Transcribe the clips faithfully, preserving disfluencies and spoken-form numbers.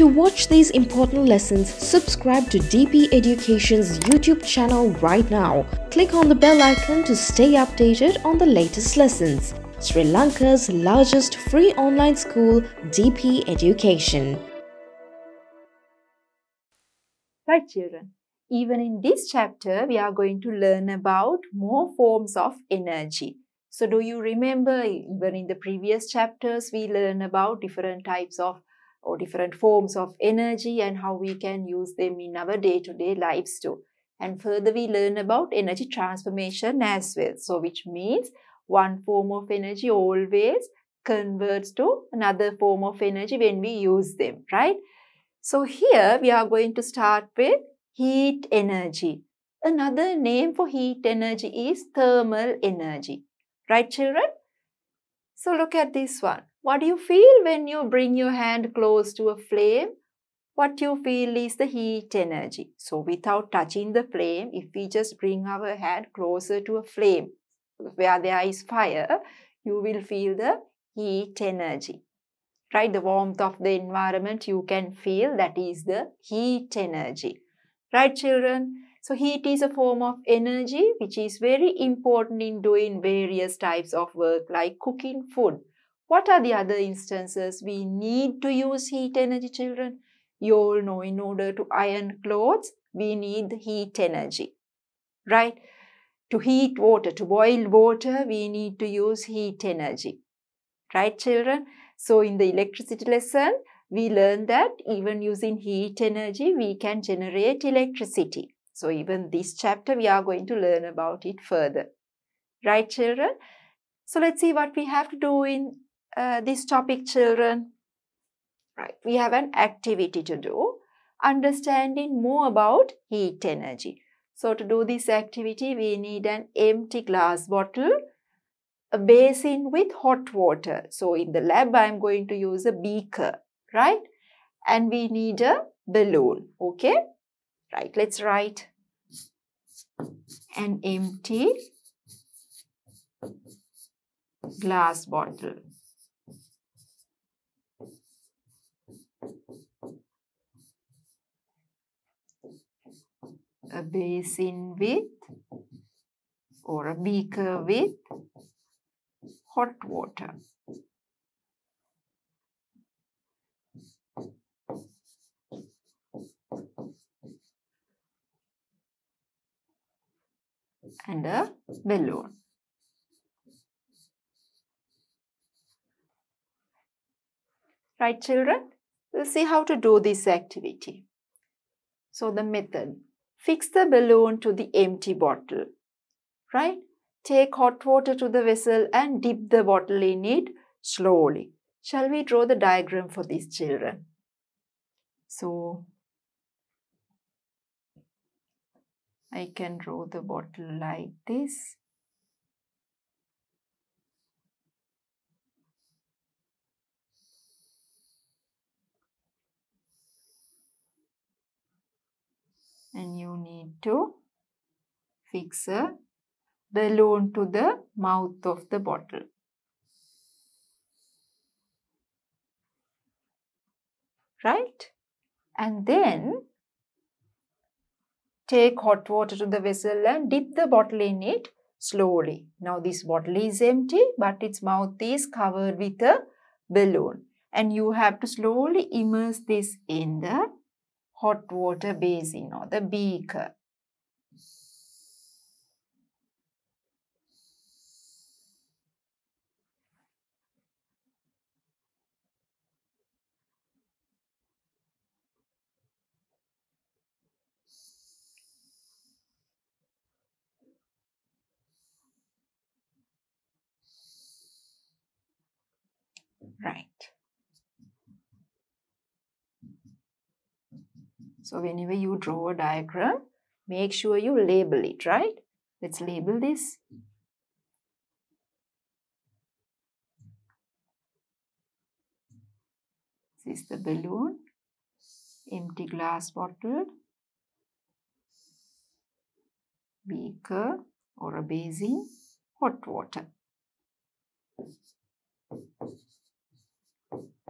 To watch these important lessons, subscribe to D P Education's YouTube channel right now. Click on the bell icon to stay updated on the latest lessons. Sri Lanka's largest free online school, D P Education. Right, children. Even in this chapter, we are going to learn about more forms of energy. So do you remember, even in the previous chapters, we learned about different types of or different forms of energy and how we can use them in our day-to-day lives too. And further, we learn about energy transformation as well. So which means one form of energy always converts to another form of energy when we use them, right? So here we are going to start with heat energy. Another name for heat energy is thermal energy, right, children? So look at this one. What do you feel when you bring your hand close to a flame? What you feel is the heat energy. So without touching the flame, if we just bring our hand closer to a flame, where there is fire, you will feel the heat energy, right? The warmth of the environment you can feel, that is the heat energy, right, children? So heat is a form of energy which is very important in doing various types of work like cooking food. What are the other instances we need to use heat energy, children? You all know, in order to iron clothes, we need heat energy, right? To heat water, to boil water, we need to use heat energy. Right, children? So in the electricity lesson, we learned that even using heat energy, we can generate electricity. So even this chapter, we are going to learn about it further. Right, children? So let's see what we have to do in uh, this topic, children. Right, we have an activity to do, understanding more about heat energy. So to do this activity, we need an empty glass bottle, a basin with hot water. So in the lab, I'm going to use a beaker, right? And we need a balloon, okay? Right, let's write an empty glass bottle. A basin with or a beaker with hot water. And a balloon. Right, children? We'll see how to do this activity. So the method. Fix the balloon to the empty bottle, right? Take hot water to the vessel and dip the bottle in it slowly. Shall we draw the diagram for these children? So, I can draw the bottle like this. And you need to fix a balloon to the mouth of the bottle. Right? And then take hot water to the vessel and dip the bottle in it slowly. Now this bottle is empty, but its mouth is covered with a balloon. And you have to slowly immerse this in the hot water basin or the beaker. Right. So whenever you draw a diagram, make sure you label it, right? Let's label this. This is the balloon, empty glass bottle, beaker or a basin, hot water,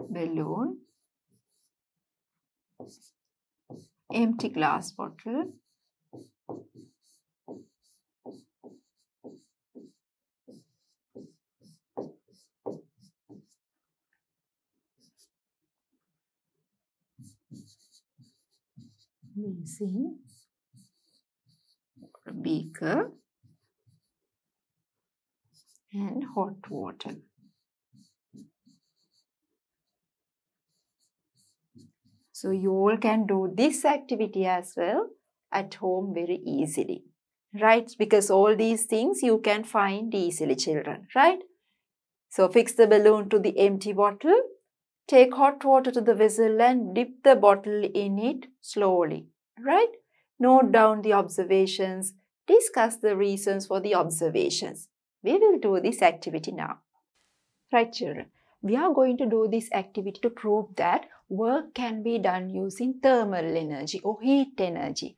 balloon, empty glass bottle. Basin or beaker and hot water. So you all can do this activity as well at home very easily, right? Because all these things you can find easily, children, right? So fix the balloon to the empty bottle. Take hot water to the vessel and dip the bottle in it slowly, right? Note down the observations. Discuss the reasons for the observations. We will do this activity now. Right, children? We are going to do this activity to prove that work can be done using thermal energy or heat energy.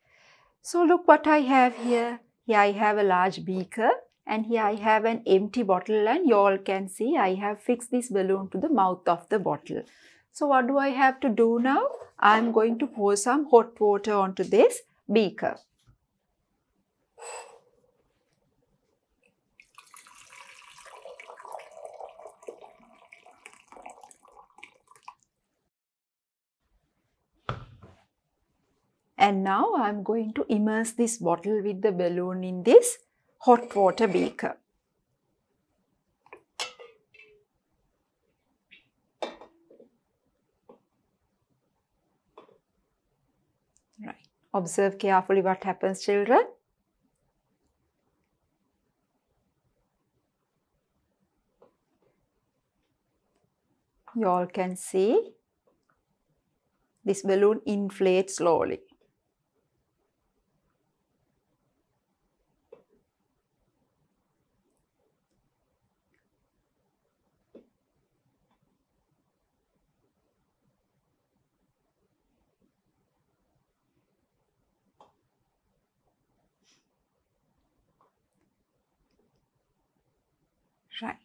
So look what I have here. Here I have a large beaker. And here I have an empty bottle, and you all can see I have fixed this balloon to the mouth of the bottle. So what do I have to do now? I am going to pour some hot water onto this beaker. And now I am going to immerse this bottle with the balloon in this hot water beaker. Right. Observe carefully what happens, children. You all can see this balloon inflates slowly. Right.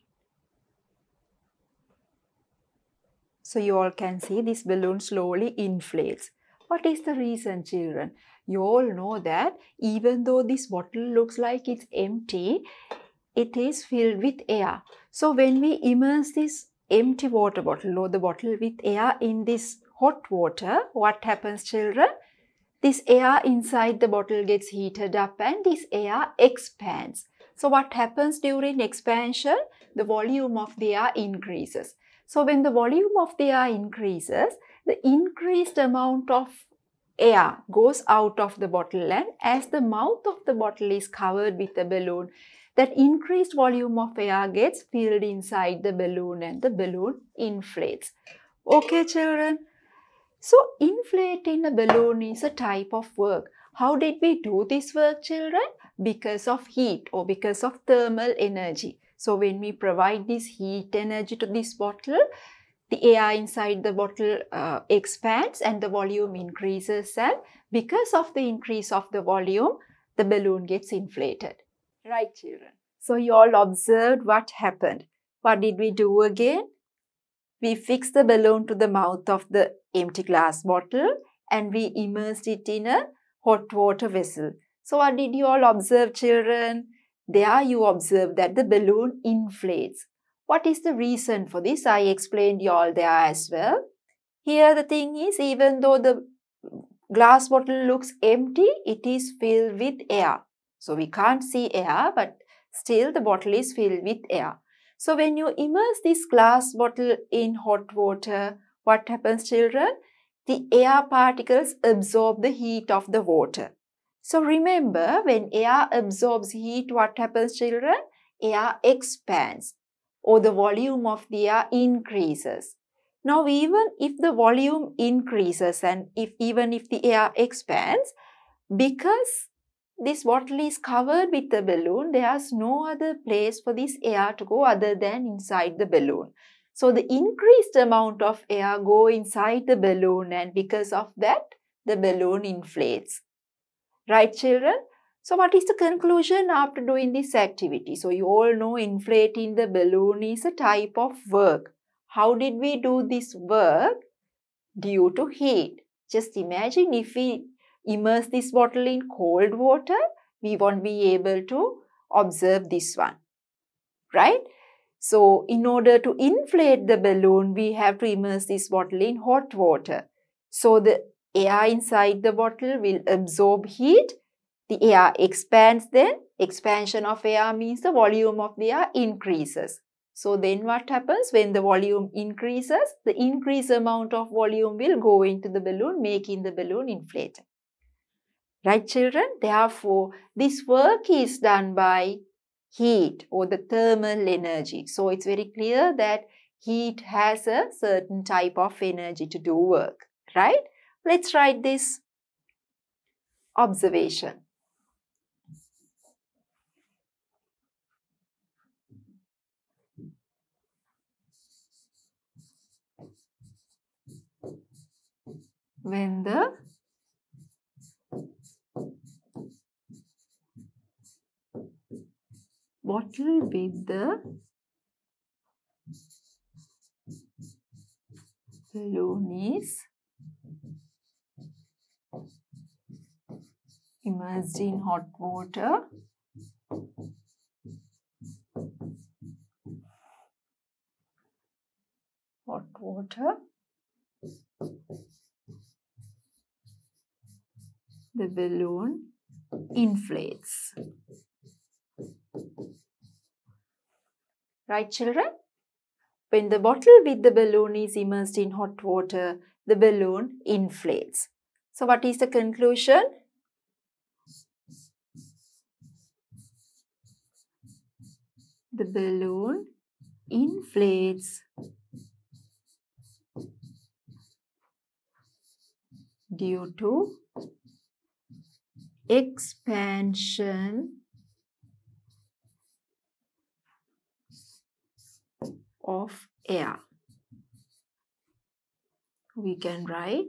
So you all can see this balloon slowly inflates. What is the reason, children? You all know that even though this bottle looks like it's empty, it is filled with air. So when we immerse this empty water bottle or the bottle with air in this hot water, what happens, children? This air inside the bottle gets heated up and this air expands. So what happens during expansion? The volume of the air increases. So when the volume of the air increases, the increased amount of air goes out of the bottle, and as the mouth of the bottle is covered with the balloon, that increased volume of air gets filled inside the balloon and the balloon inflates. Okay, children? So inflating a balloon is a type of work. How did we do this work, children? Because of heat or because of thermal energy. So when we provide this heat energy to this bottle, the air inside the bottle uh, expands and the volume increases, and because of the increase of the volume, the balloon gets inflated. Right, children? So you all observed what happened. What did we do again? We fixed the balloon to the mouth of the empty glass bottle and we immersed it in a hot water vessel. So what did you all observe, children? There you observe that the balloon inflates. What is the reason for this? I explained you all there as well. Here the thing is, even though the glass bottle looks empty, it is filled with air. So we can't see air, but still the bottle is filled with air. So when you immerse this glass bottle in hot water, what happens, children? The air particles absorb the heat of the water. So remember, when air absorbs heat, what happens, children? Air expands or the volume of the air increases. Now, even if the volume increases and if even if the air expands, because this bottle is covered with the balloon, there's no other place for this air to go other than inside the balloon. So the increased amount of air goes inside the balloon, and because of that, the balloon inflates. Right, children? So what is the conclusion after doing this activity? So you all know inflating the balloon is a type of work. How did we do this work? Due to heat. Just imagine if we immerse this bottle in cold water, we won't be able to observe this one, right? So, in order to inflate the balloon, we have to immerse this bottle in hot water. So, the air inside the bottle will absorb heat. The air expands then. Expansion of air means the volume of the air increases. So, then what happens? When the volume increases, the increased amount of volume will go into the balloon, making the balloon inflated. Right, children? Therefore, this work is done by heat or the thermal energy. So, it's very clear that heat has a certain type of energy to do work, right? Let's write this observation. When the bottle with the balloon is immersed in hot water, hot water, the balloon inflates. Right, children? When the bottle with the balloon is immersed in hot water, the balloon inflates. So, what is the conclusion? The balloon inflates due to expansion of air. We can write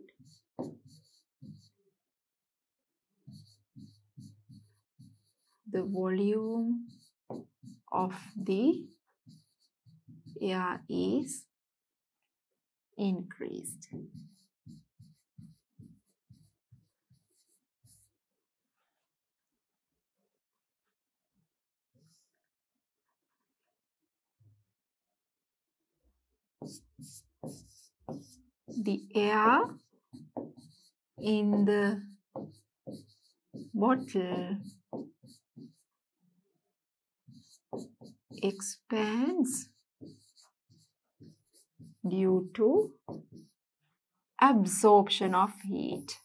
the volume of the air is increased. The air in the bottle expands due to absorption of heat.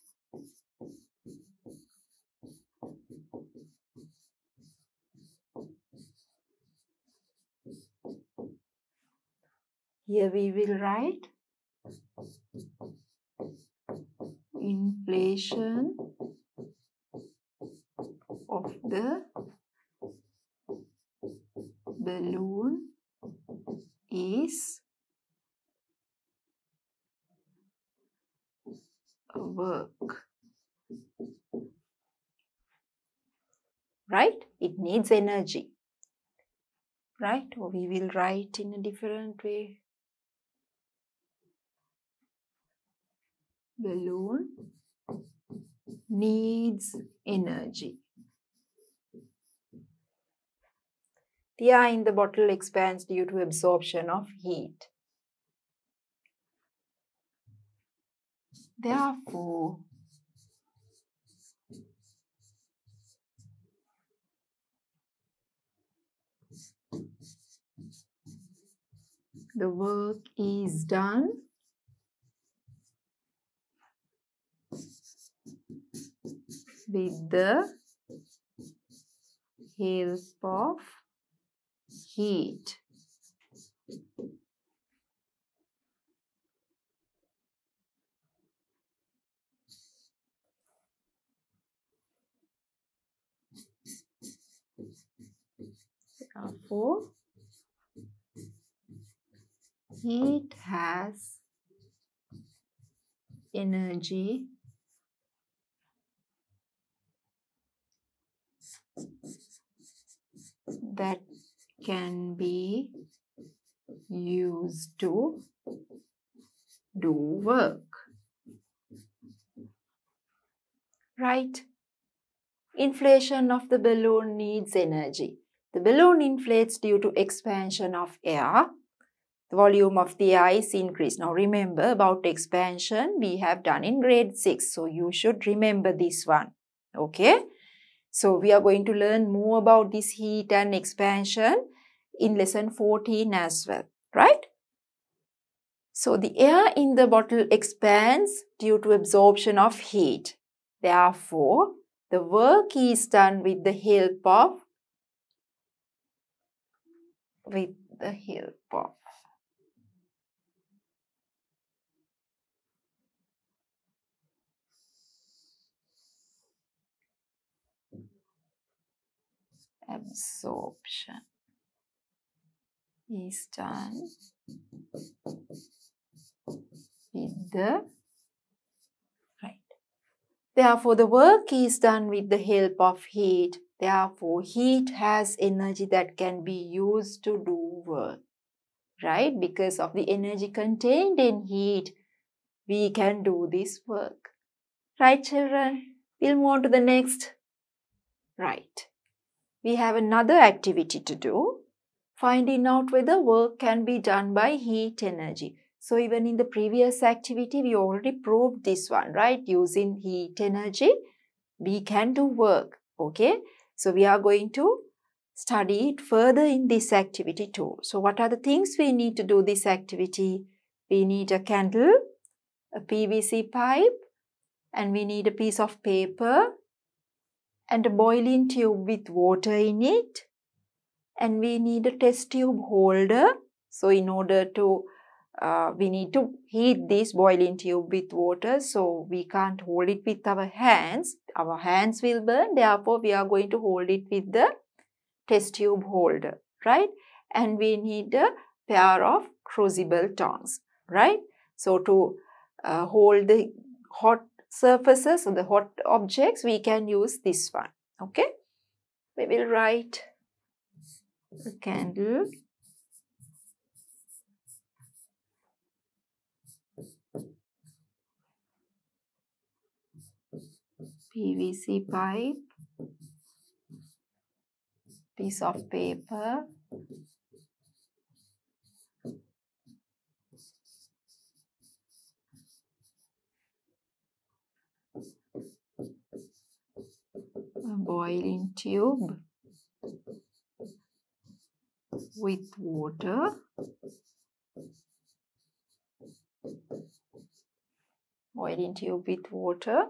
Here we will write inflation of the balloon is a work. Right? It needs energy. Right? Or we will write in a different way. Balloon needs energy. The air in the bottle expands due to absorption of heat. Therefore, the work is done with the help of heat. Therefore, heat has energy that can be used to do work. right? Inflation of the balloon needs energy. The balloon inflates due to expansion of air. The volume of the air is increased. Now remember about expansion we have done in grade six. So you should remember this one. Okay. So we are going to learn more about this heat and expansion in lesson fourteen as well. Right. So the air in the bottle expands due to absorption of heat. Therefore, the work is done with the help of with the help of absorption is done with the right. Therefore, the work is done with the help of heat. Therefore, heat has energy that can be used to do work, right? Because of the energy contained in heat, we can do this work. Right, children? We'll move on to the next. Right. We have another activity to do. Finding out whether work can be done by heat energy. So even in the previous activity, we already proved this one, right? Using heat energy, we can do work, okay? So we are going to study it further in this activity too. So what are the things we need to do this activity? We need a candle, a P V C pipe, and we need a piece of paper, and a boiling tube with water in it. And we need a test tube holder. So in order to, uh, we need to heat this boiling tube with water. So we can't hold it with our hands. Our hands will burn. Therefore, we are going to hold it with the test tube holder, right? And we need a pair of crucible tongs, right? So to uh, hold the hot surfaces or the hot objects, we can use this one, okay? We will write a candle, P V C pipe, piece of paper, a boiling tube with water, boiling tube with water,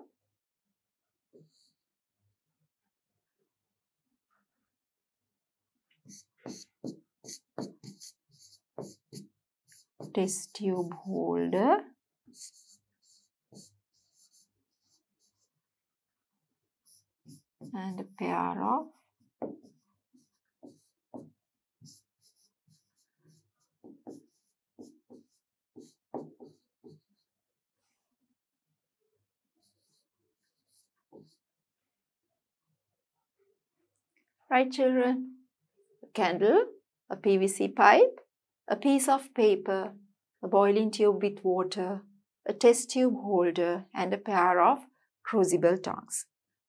test tube holder, and a pair of right, children? A candle, a P V C pipe, a piece of paper, a boiling tube with water, a test tube holder, and a pair of crucible tongs.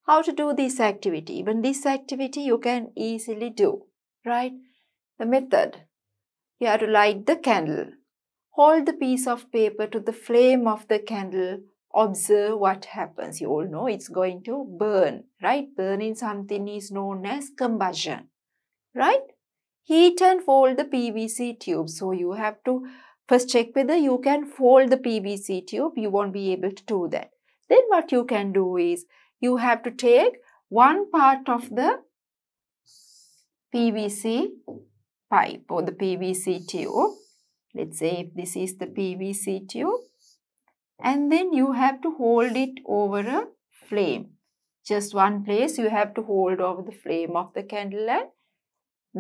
How to do this activity? Even this activity you can easily do, right? The method. You have to light the candle. Hold the piece of paper to the flame of the candle. Observe what happens. You all know it's going to burn, right? Burning something is known as combustion, right? Heat and fold the P V C tube. So you have to first check whether you can fold the P V C tube. You won't be able to do that. Then what you can do is you have to take one part of the P V C pipe or the P V C tube. Let's say if this is the P V C tube. And then you have to hold it over a flame. Just one place you have to hold over the flame of the candle, and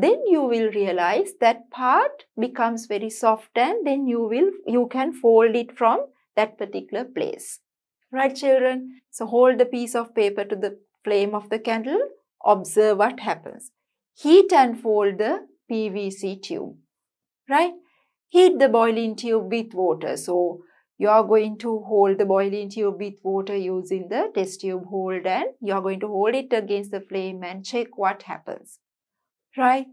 then you will realize that part becomes very soft, and then you will you can fold it from that particular place. Right, children? So hold the piece of paper to the flame of the candle. Observe what happens. Heat and fold the P V C tube. Right? Heat the boiling tube with water. So You are going to hold the boiling tube with water using the test tube hold, and you are going to hold it against the flame and check what happens. Right?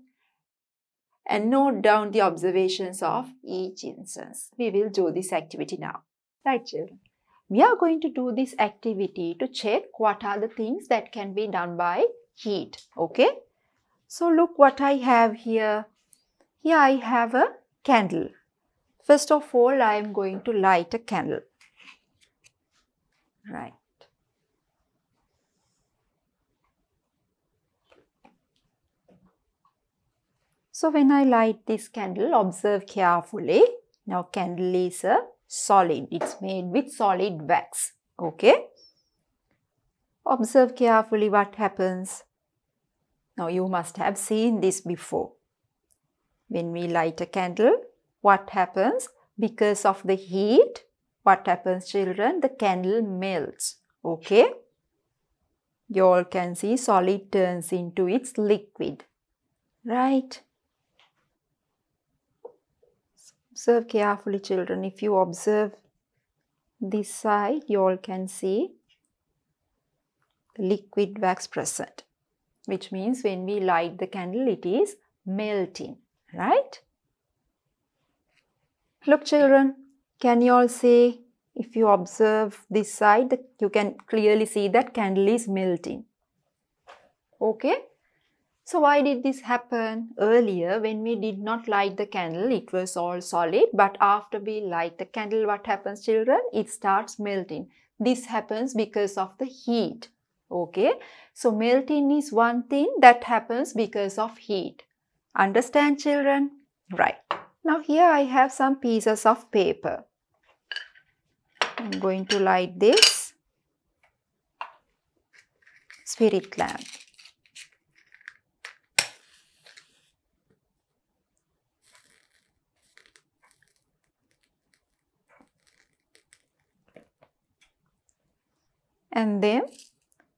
And note down the observations of each instance. We will do this activity now. Right, children? We are going to do this activity to check what are the things that can be done by heat. Okay? So look what I have here. Here I have a candle. First of all, I am going to light a candle. Right. So when I light this candle, observe carefully. Now candle is a solid. It's made with solid wax. Okay. Observe carefully what happens. Now you must have seen this before. When we light a candle, what happens? Because of the heat, what happens, children? The candle melts. Okay. You all can see solid turns into its liquid. Right. Observe carefully, children. If you observe this side, you all can see the liquid wax present, which means when we light the candle, it is melting, right? Look, children, can you all see? If you observe this side, you can clearly see that candle is melting. Okay. So why did this happen? Earlier, when we did not light the candle, it was all solid. But after we light the candle, what happens, children? It starts melting. This happens because of the heat. Okay. So melting is one thing that happens because of heat. Understand, children? Right. Now here I have some pieces of paper. I'm going to light this spirit lamp. And then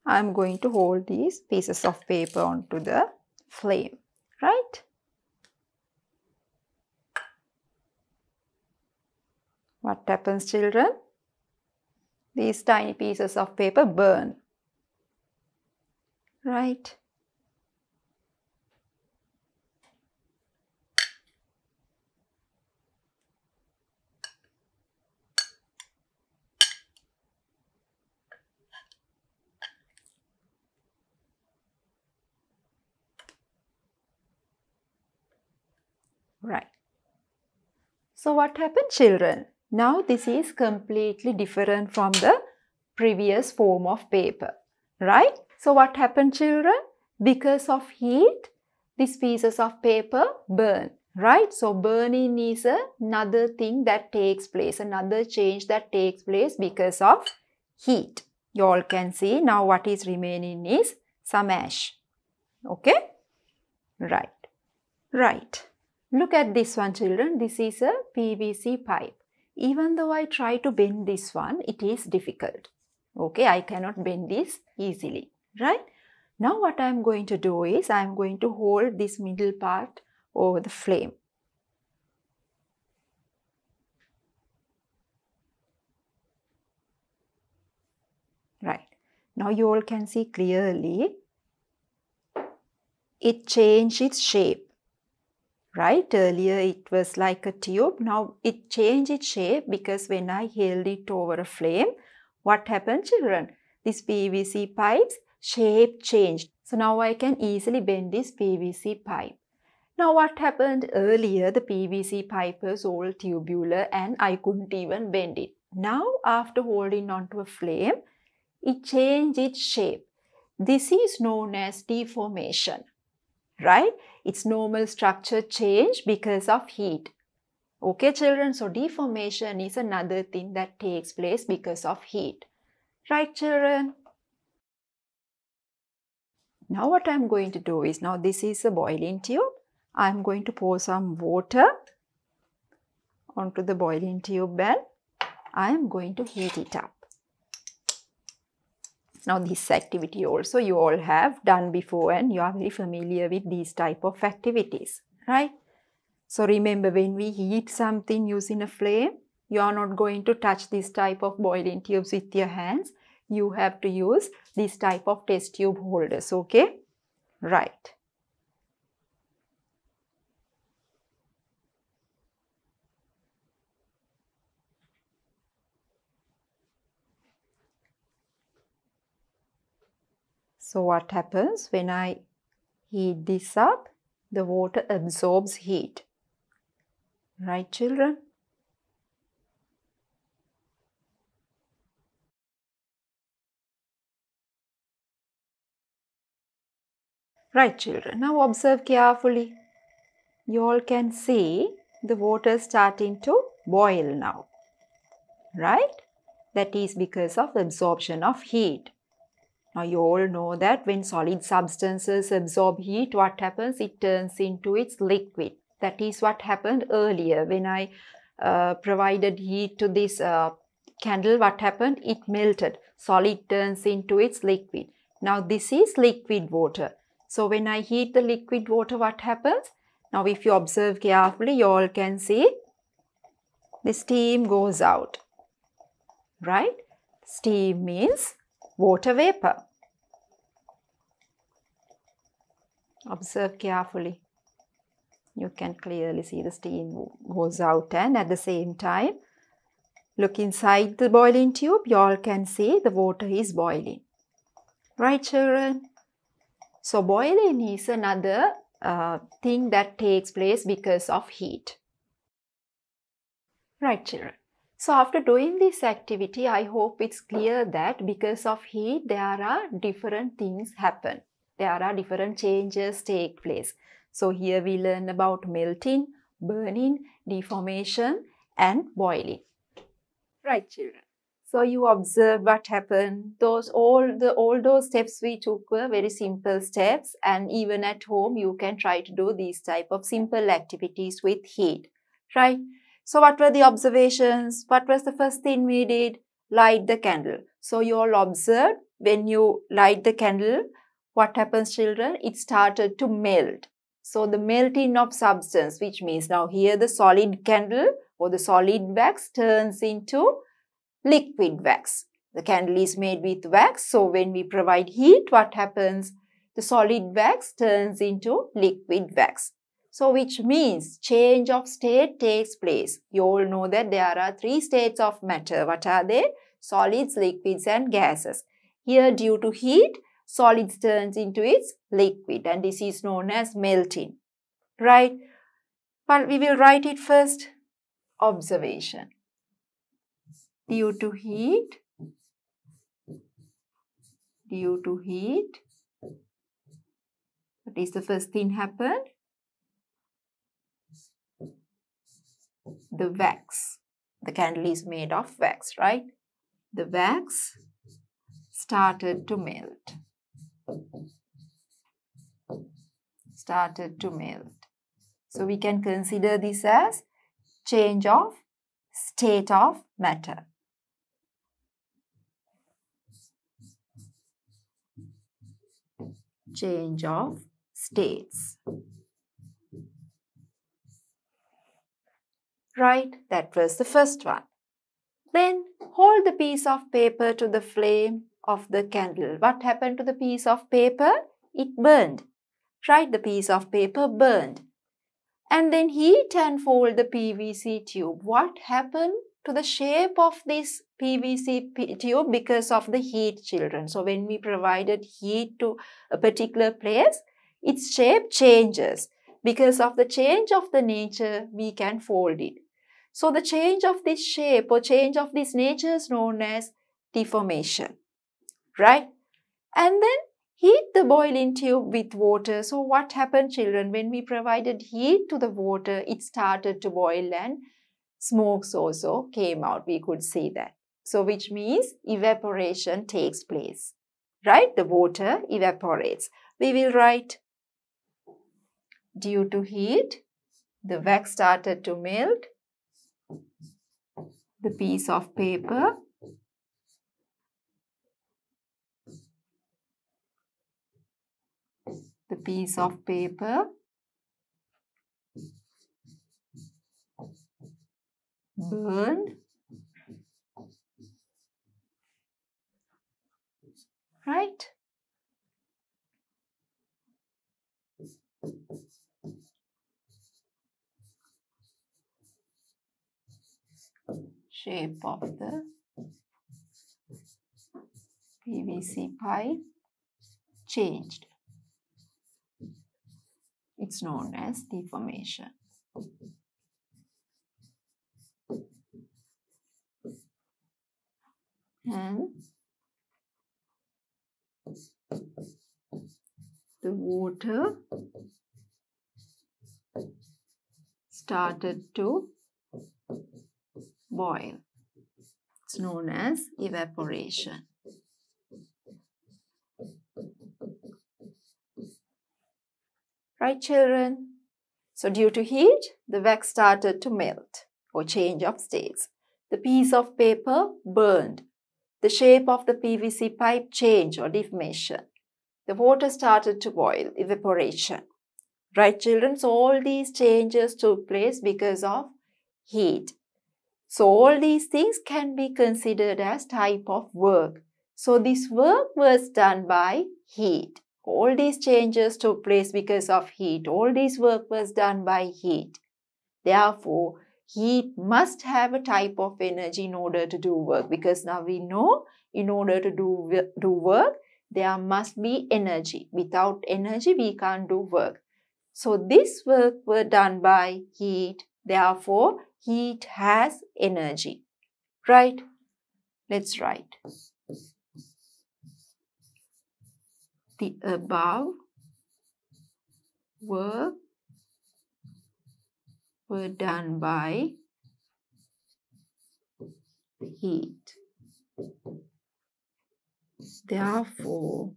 I'm going to hold these pieces of paper onto the flame, right? What happens, children? These tiny pieces of paper burn, right? Right. So what happened, children? Now this is completely different from the previous form of paper, right? So what happened, children? Because of heat, these pieces of paper burn, right? So burning is another thing that takes place, another change that takes place because of heat. You all can see now what is remaining is some ash. Okay? Right. Right. Look at this one, children. This is a P V C pipe. Even though I try to bend this one, it is difficult. Okay, I cannot bend this easily, right? Now what I am going to do is, I am going to hold this middle part over the flame. Right. Now you all can see clearly, it changed its shape. Right, earlier it was like a tube. Now it changed its shape because when I held it over a flame, what happened, children? This P V C pipe's shape changed. So now I can easily bend this P V C pipe. Now what happened earlier? The P V C pipe was all tubular and I couldn't even bend it. Now after holding onto a flame, it changed its shape. This is known as deformation. Right? Its normal structure change because of heat. Okay, children? So deformation is another thing that takes place because of heat. Right, children? Now what I'm going to do is, now this is a boiling tube. I'm going to pour some water onto the boiling tube and I'm going to heat it up. Now this activity also you all have done before and you are very familiar with these type of activities, right? So remember, when we heat something using a flame, You are not going to touch this type of boiling tubes with your hands. You have to use this type of test tube holders, okay? Right. So what happens when I heat this up? The water absorbs heat. Right, children? Right, children. Now observe carefully. You all can see the water starting to boil now. Right? That is because of absorption of heat. Now you all know that when solid substances absorb heat, what happens? It turns into its liquid. That is what happened earlier when I uh, provided heat to this uh, candle. What happened? It melted. Solid turns into its liquid. Now this is liquid water. So when I heat the liquid water, what happens? Now if you observe carefully, you all can see the steam goes out. Right? Steam means water vapor. Observe carefully. You can clearly see the steam goes out, and at the same time, look inside the boiling tube. You all can see the water is boiling. Right, children? So boiling is another uh, thing that takes place because of heat. Right, children? So after doing this activity, I hope it's clear that because of heat, there are different things happen. There are different changes take place. So here we learn about melting, burning, deformation and boiling. Right, children? So you observe what happened. Those all the all those steps we took were very simple steps, and even at home you can try to do these type of simple activities with heat. Right? So what were the observations? What was the first thing we did? Light the candle. So you all observed when you light the candle, what happens, children? It started to melt. So the melting of substance, which means now here the solid candle or the solid wax turns into liquid wax. The candle is made with wax. So when we provide heat, what happens? The solid wax turns into liquid wax. So which means change of state takes place. You all know that there are three states of matter. What are they? Solids, liquids and gases. Here due to heat, solids turns into its liquid, and this is known as melting. Right? But we will write it first. Observation. Due to heat, due to heat, what is the first thing happened? The wax. The candle is made of wax, right? The wax started to melt. Started to melt. So we can consider this as change of state of matter. Change of states. Right, that was the first one. Then hold the piece of paper to the flame of the candle. What happened to the piece of paper? It burned. Right, the piece of paper burned. And then heat and fold the P V C tube. What happened to the shape of this P V C tube because of the heat, children? So when we provided heat to a particular place, its shape changes. Because of the change of the nature, we can fold it. So the change of this shape or change of this nature is known as deformation. Right? And then heat the boiling tube with water. So what happened, children? When we provided heat to the water, it started to boil and smokes also came out. We could see that. So which means evaporation takes place. Right? The water evaporates. We will write. Due to heat, the wax started to melt. The piece of paper the piece of paper burned. Right? Shape of the P V C pipe changed. It's known as deformation. And the water started to boil. It's known as evaporation. Right, children? So due to heat, the wax started to melt or change of states. The piece of paper burned. The shape of the P V C pipe changed or deformation. The water started to boil, evaporation. Right, children? So all these changes took place because of heat. So all these things can be considered as type of work. So this work was done by heat. All these changes took place because of heat. All this work was done by heat. Therefore, heat must have a type of energy in order to do work. Because now we know in order to do, do work, there must be energy. Without energy, we can't do work. So this work was done by heat. Therefore, heat has energy. Right? Let's write. The above work were done by heat. Therefore,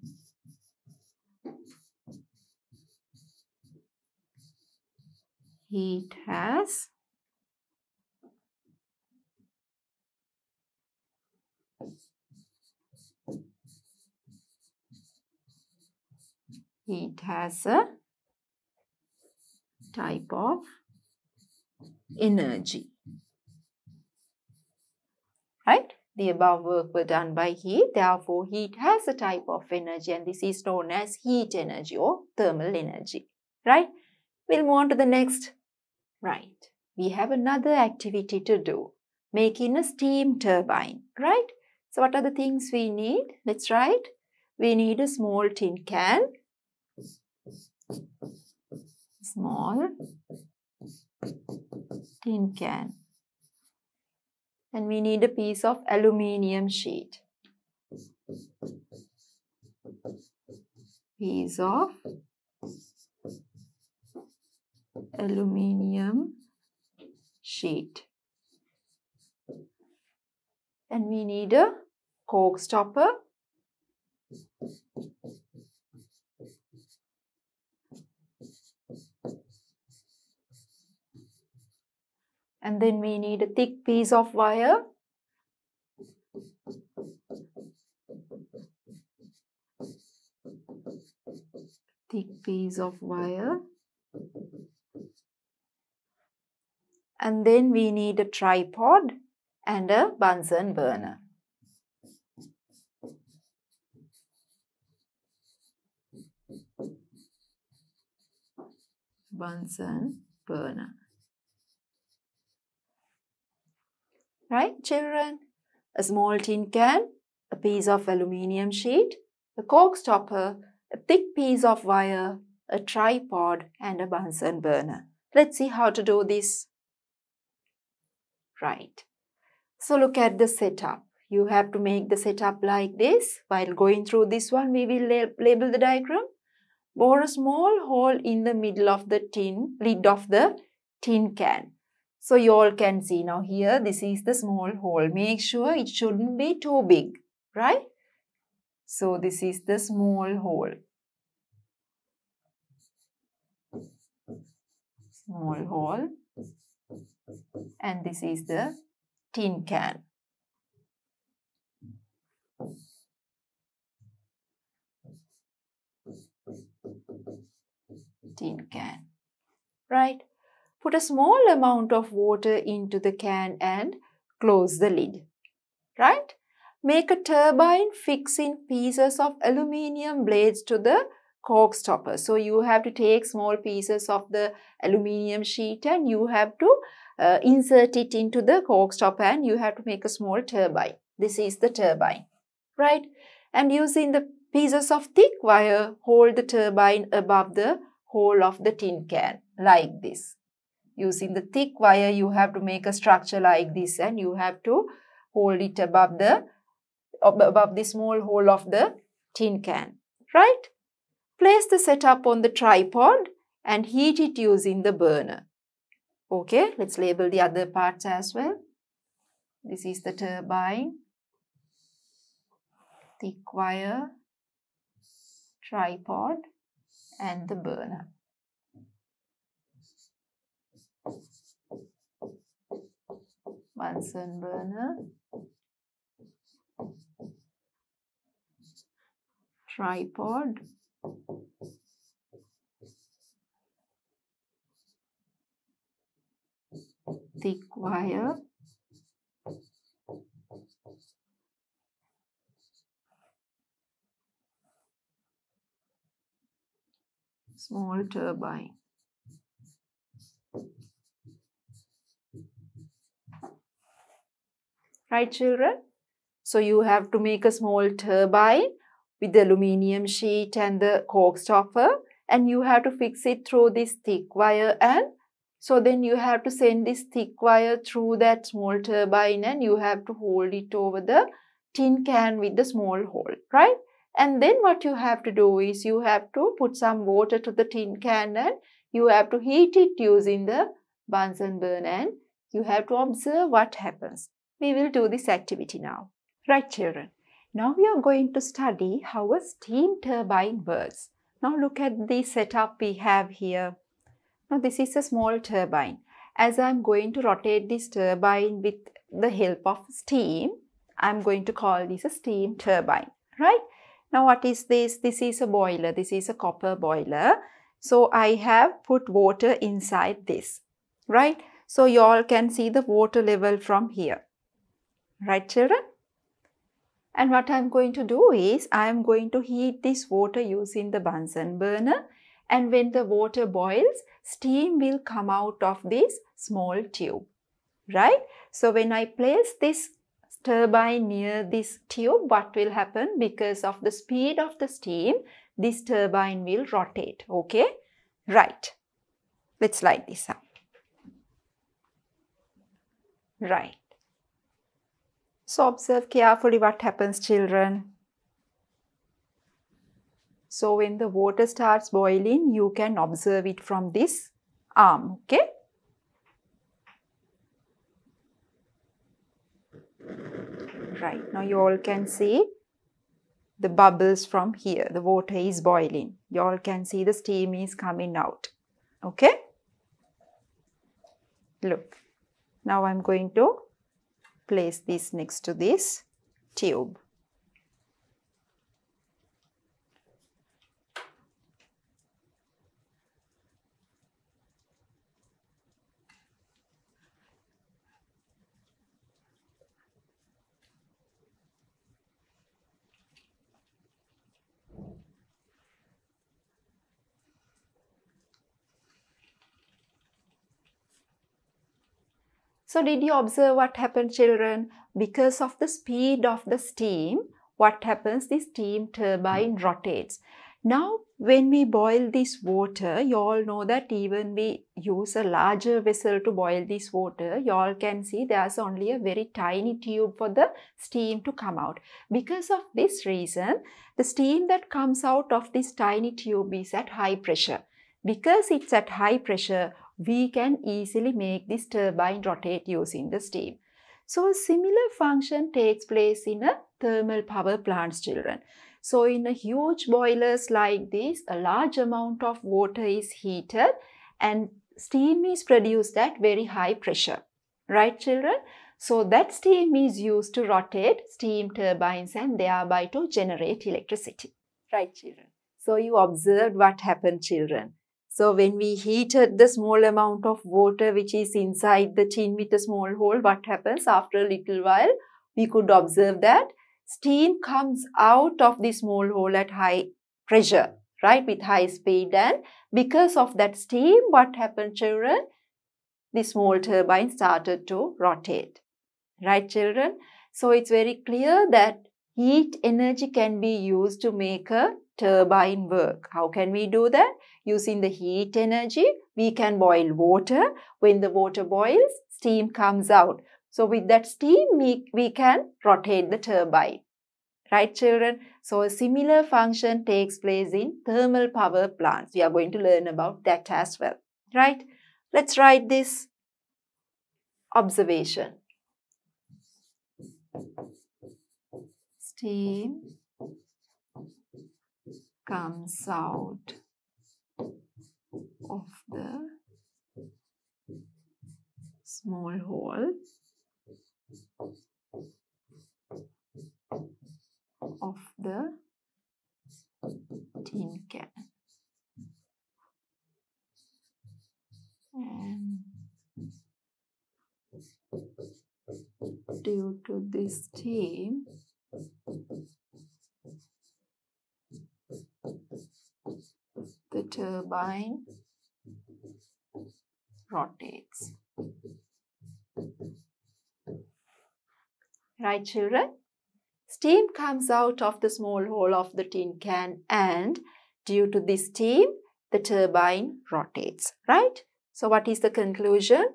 heat has Heat has a type of energy. Right? The above work were done by heat. Therefore, heat has a type of energy, and this is known as heat energy or thermal energy. Right? We'll move on to the next. Right. We have another activity to do. Making a steam turbine. Right? So what are the things we need? Let's write. We need a small tin can. Small tin can, and we need a piece of aluminium sheet, piece of aluminium sheet, and we need a cork stopper, and then we need a thick piece of wire, thick piece of wire, and then we need a tripod and a Bunsen burner. Bunsen burner. Right, children? A small tin can, a piece of aluminium sheet, a cork stopper, a thick piece of wire, a tripod, and a Bunsen burner. Let's see how to do this. Right. So look at the setup. You have to make the setup like this. While going through this one, we will label the diagram. Bore a small hole in the middle of the tin, lid of the tin can. So you all can see now here, this is the small hole. Make sure it shouldn't be too big, right? So this is the small hole. Small hole. And this is the tin can. Tin can, right? Put a small amount of water into the can and close the lid, right? Make a turbine fixing pieces of aluminium blades to the cork stopper. So you have to take small pieces of the aluminium sheet and you have to uh, insert it into the cork stopper and you have to make a small turbine. This is the turbine, right? And using the pieces of thick wire, hold the turbine above the hole of the tin can like this. Using the thick wire, you have to make a structure like this and you have to hold it above the above the small hole of the tin can, right? Place the setup on the tripod and heat it using the burner. Okay, let's label the other parts as well. This is the turbine, thick wire, tripod, and the burner. Bunsen burner, tripod, thick wire, small turbine. Right, children? So you have to make a small turbine with the aluminium sheet and the cork stopper, and you have to fix it through this thick wire, and so then you have to send this thick wire through that small turbine and you have to hold it over the tin can with the small hole, right? And then what you have to do is you have to put some water to the tin can and you have to heat it using the Bunsen burner and you have to observe what happens. We will do this activity now. Right, children. Now we are going to study how a steam turbine works. Now look at the setup we have here. Now this is a small turbine. As I am going to rotate this turbine with the help of steam, I am going to call this a steam turbine, right? Now what is this? This is a boiler. This is a copper boiler. So I have put water inside this, right? So you all can see the water level from here. Right, children? And what I'm going to do is I'm going to heat this water using the Bunsen burner, and when the water boils, steam will come out of this small tube, right? So when I place this turbine near this tube, what will happen? Because of the speed of the steam, this turbine will rotate, okay? Right. Let's light this up. Right. So observe carefully what happens, children. So when the water starts boiling, you can observe it from this arm, okay? Right, now you all can see the bubbles from here. The water is boiling. You all can see the steam is coming out, okay? Look, now I'm going to place this next to this tube. So did you observe what happened, children? Because of the speed of the steam, what happens? The steam turbine rotates. Now, when we boil this water, you all know that even we use a larger vessel to boil this water, you all can see there's only a very tiny tube for the steam to come out. Because of this reason, the steam that comes out of this tiny tube is at high pressure. Because it's at high pressure, we can easily make this turbine rotate using the steam. So a similar function takes place in a thermal power plant's, children. So in a huge boilers like this, a large amount of water is heated and steam is produced at very high pressure. Right, children? So that steam is used to rotate steam turbines and thereby to generate electricity. Right, children? So you observed what happened, children. So when we heated the small amount of water which is inside the tin with a small hole, what happens? After a little while, we could observe that steam comes out of the small hole at high pressure, right, with high speed. And because of that steam, what happened, children? The small turbine started to rotate, right, children? So it's very clear that heat energy can be used to make a turbine work. How can we do that? Using the heat energy, we can boil water. When the water boils, steam comes out. So with that steam, we, we can rotate the turbine. Right, children? So a similar function takes place in thermal power plants. We are going to learn about that as well. Right? Let's write this observation. Steam comes out of the small hole of the tin can and due to this steam the turbine rotates. Right, children? Steam comes out of the small hole of the tin can and due to this steam, the turbine rotates. Right? So what is the conclusion?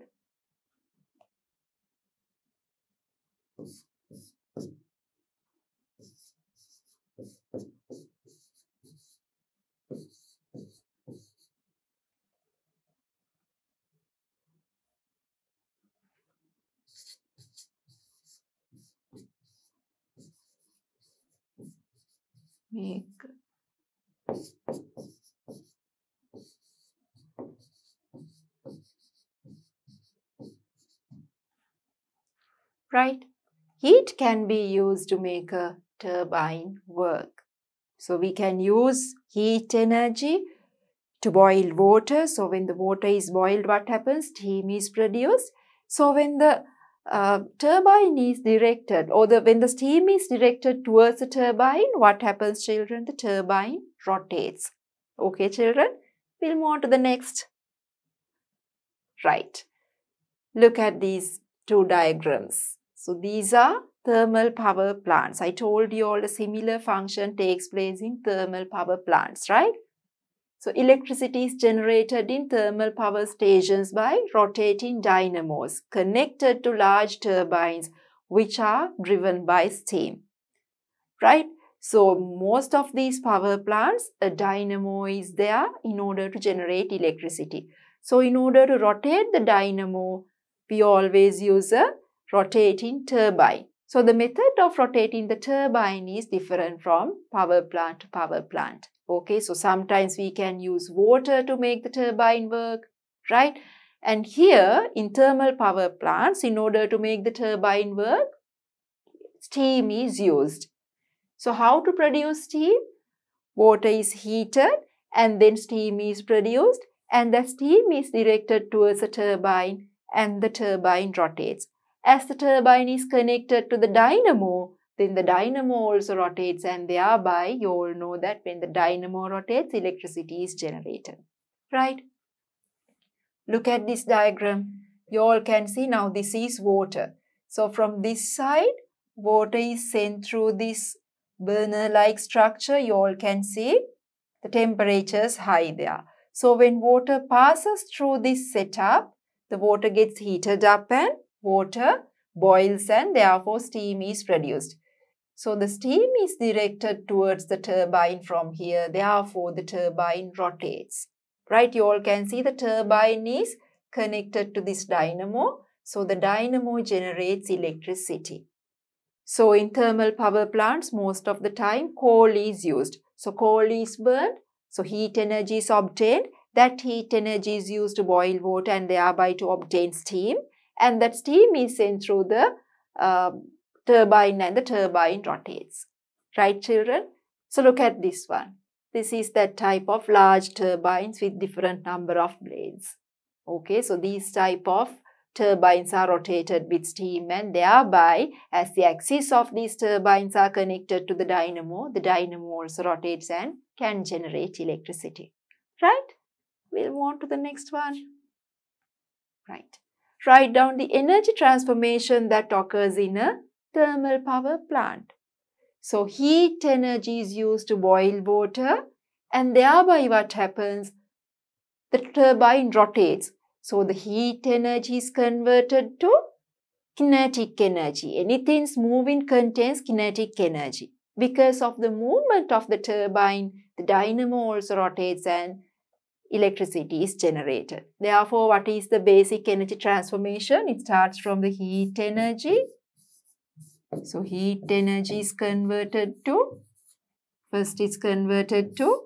Make right, heat can be used to make a turbine work. So we can use heat energy to boil water. So when the water is boiled, what happens? Steam is produced. So when the Uh, turbine is directed or the when the steam is directed towards the turbine, what happens, children? The turbine rotates. Okay, children, we'll move on to the next. Right, look at these two diagrams. So these are thermal power plants. I told you all a similar function takes place in thermal power plants, right? So electricity is generated in thermal power stations by rotating dynamos connected to large turbines which are driven by steam. Right? So most of these power plants, a dynamo is there in order to generate electricity. So in order to rotate the dynamo, we always use a rotating turbine. So the method of rotating the turbine is different from power plant to power plant. Okay, so sometimes we can use water to make the turbine work, right? And here in thermal power plants, in order to make the turbine work, steam is used. So how to produce steam? Water is heated and then steam is produced and the steam is directed towards the turbine and the turbine rotates. As the turbine is connected to the dynamo, then the dynamo also rotates and thereby you all know that when the dynamo rotates, electricity is generated, right? Look at this diagram. You all can see now this is water. So from this side, water is sent through this burner-like structure. You all can see the temperature is high there. So when water passes through this setup, the water gets heated up and water boils and therefore steam is produced. So the steam is directed towards the turbine from here, therefore the turbine rotates. Right, you all can see the turbine is connected to this dynamo. So the dynamo generates electricity. So in thermal power plants, most of the time coal is used. So coal is burned, so heat energy is obtained. That heat energy is used to boil water and thereby to obtain steam. And that steam is sent through the uh, turbine and the turbine rotates. Right, children? So look at this one. This is that type of large turbines with different number of blades. Okay, so these type of turbines are rotated with steam, and thereby as the axis of these turbines are connected to the dynamo, the dynamo also rotates and can generate electricity. Right? We'll move on to the next one. Right. Write down the energy transformation that occurs in a thermal power plant. So heat energy is used to boil water, and thereby what happens? The turbine rotates. So the heat energy is converted to kinetic energy. Anything moving contains kinetic energy. Because of the movement of the turbine, the dynamo also rotates and electricity is generated. Therefore, what is the basic energy transformation? It starts from the heat energy. So heat energy is converted to, first it's converted to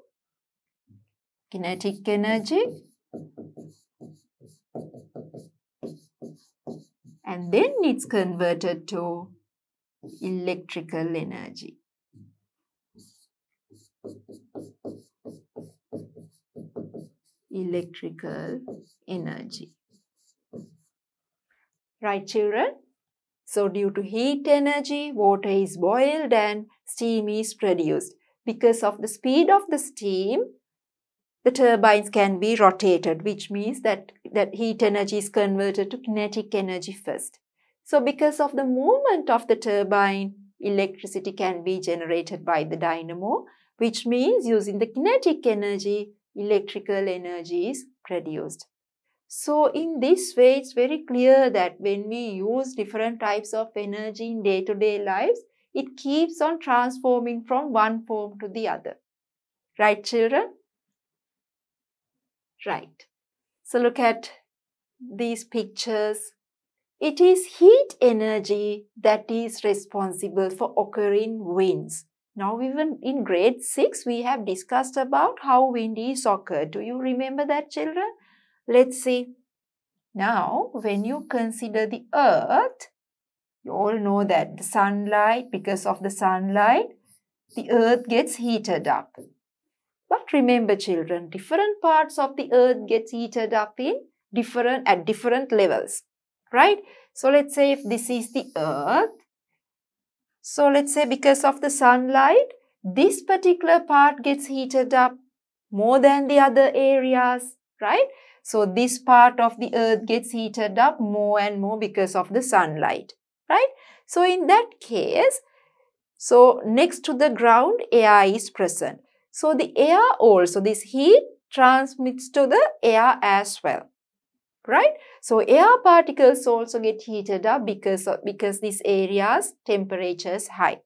kinetic energy. And then it's converted to electrical energy. Electrical energy. Right, children? So due to heat energy, water is boiled and steam is produced. Because of the speed of the steam, the turbines can be rotated, which means that, that heat energy is converted to kinetic energy first. So because of the movement of the turbine, electricity can be generated by the dynamo, which means using the kinetic energy, electrical energy is produced. So in this way, it's very clear that when we use different types of energy in day-to-day lives, it keeps on transforming from one form to the other. Right, children? Right. So look at these pictures. It is heat energy that is responsible for occurring winds. Now even in grade six, we have discussed about how wind is occurred. Do you remember that, children? Let's see. Now when you consider the earth, you all know that the sunlight, because of the sunlight, the earth gets heated up. But remember, children, different parts of the earth gets heated up in different, at different levels, right? So let's say if this is the earth, so let's say because of the sunlight, this particular part gets heated up more than the other areas, right? So this part of the earth gets heated up more and more because of the sunlight, right? So in that case, so next to the ground, air is present. So the air also, this heat transmits to the air as well, right? So air particles also get heated up because, of, because this area's temperature is high,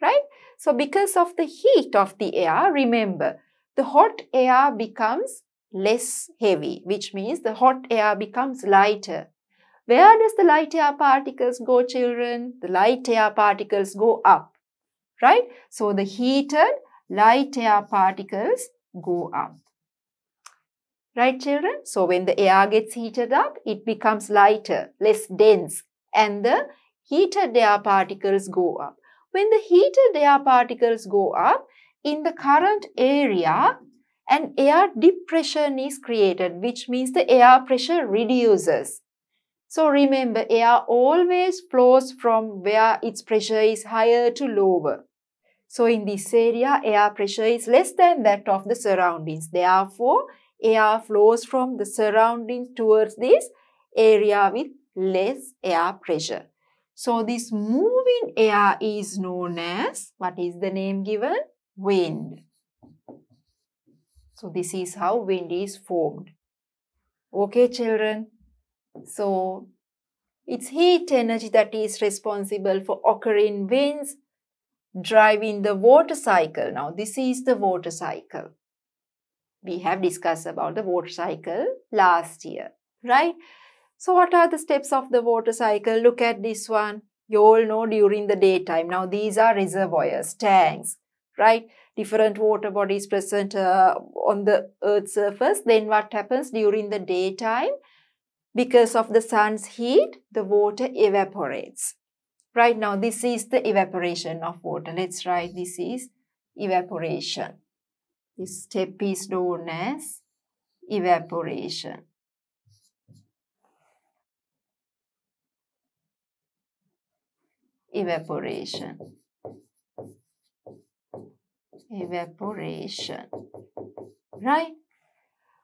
right? So because of the heat of the air, remember, the hot air becomes less heavy, which means the hot air becomes lighter. Where does the light air particles go, children? The light air particles go up, right? So the heated light air particles go up. Right, children? So when the air gets heated up, it becomes lighter, less dense, and the heated air particles go up. When the heated air particles go up, in the current area, an air depression is created, which means the air pressure reduces. So remember, air always flows from where its pressure is higher to lower. So in this area, air pressure is less than that of the surroundings. Therefore, air flows from the surroundings towards this area with less air pressure. So this moving air is known as, what is the name given? Wind. So this is how wind is formed. Okay, children. So it's heat energy that is responsible for occurring winds, driving the water cycle. Now this is the water cycle. We have discussed about the water cycle last year, right? So what are the steps of the water cycle? Look at this one. You all know during the daytime. Now these are reservoirs, tanks, right? Different water bodies present uh, on the earth's surface. Then what happens during the daytime? Because of the sun's heat, the water evaporates. Right, now this is the evaporation of water. Let's write this is evaporation. This step is known as evaporation. Evaporation. Evaporation. Right?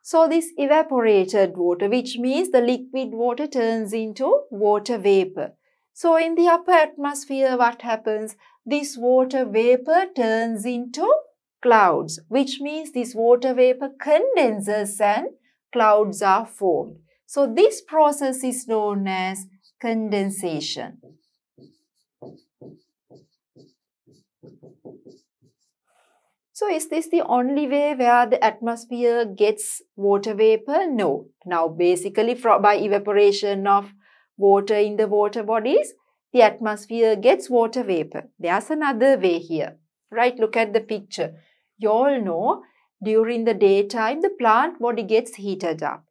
So this evaporated water, which means the liquid water turns into water vapor. So in the upper atmosphere, what happens? This water vapor turns into clouds, which means this water vapor condenses and clouds are formed. So this process is known as condensation. So is this the only way where the atmosphere gets water vapor? No. Now basically from, by evaporation of water in the water bodies, the atmosphere gets water vapor. There's another way here. Right? Look at the picture. You all know during the daytime the plant body gets heated up.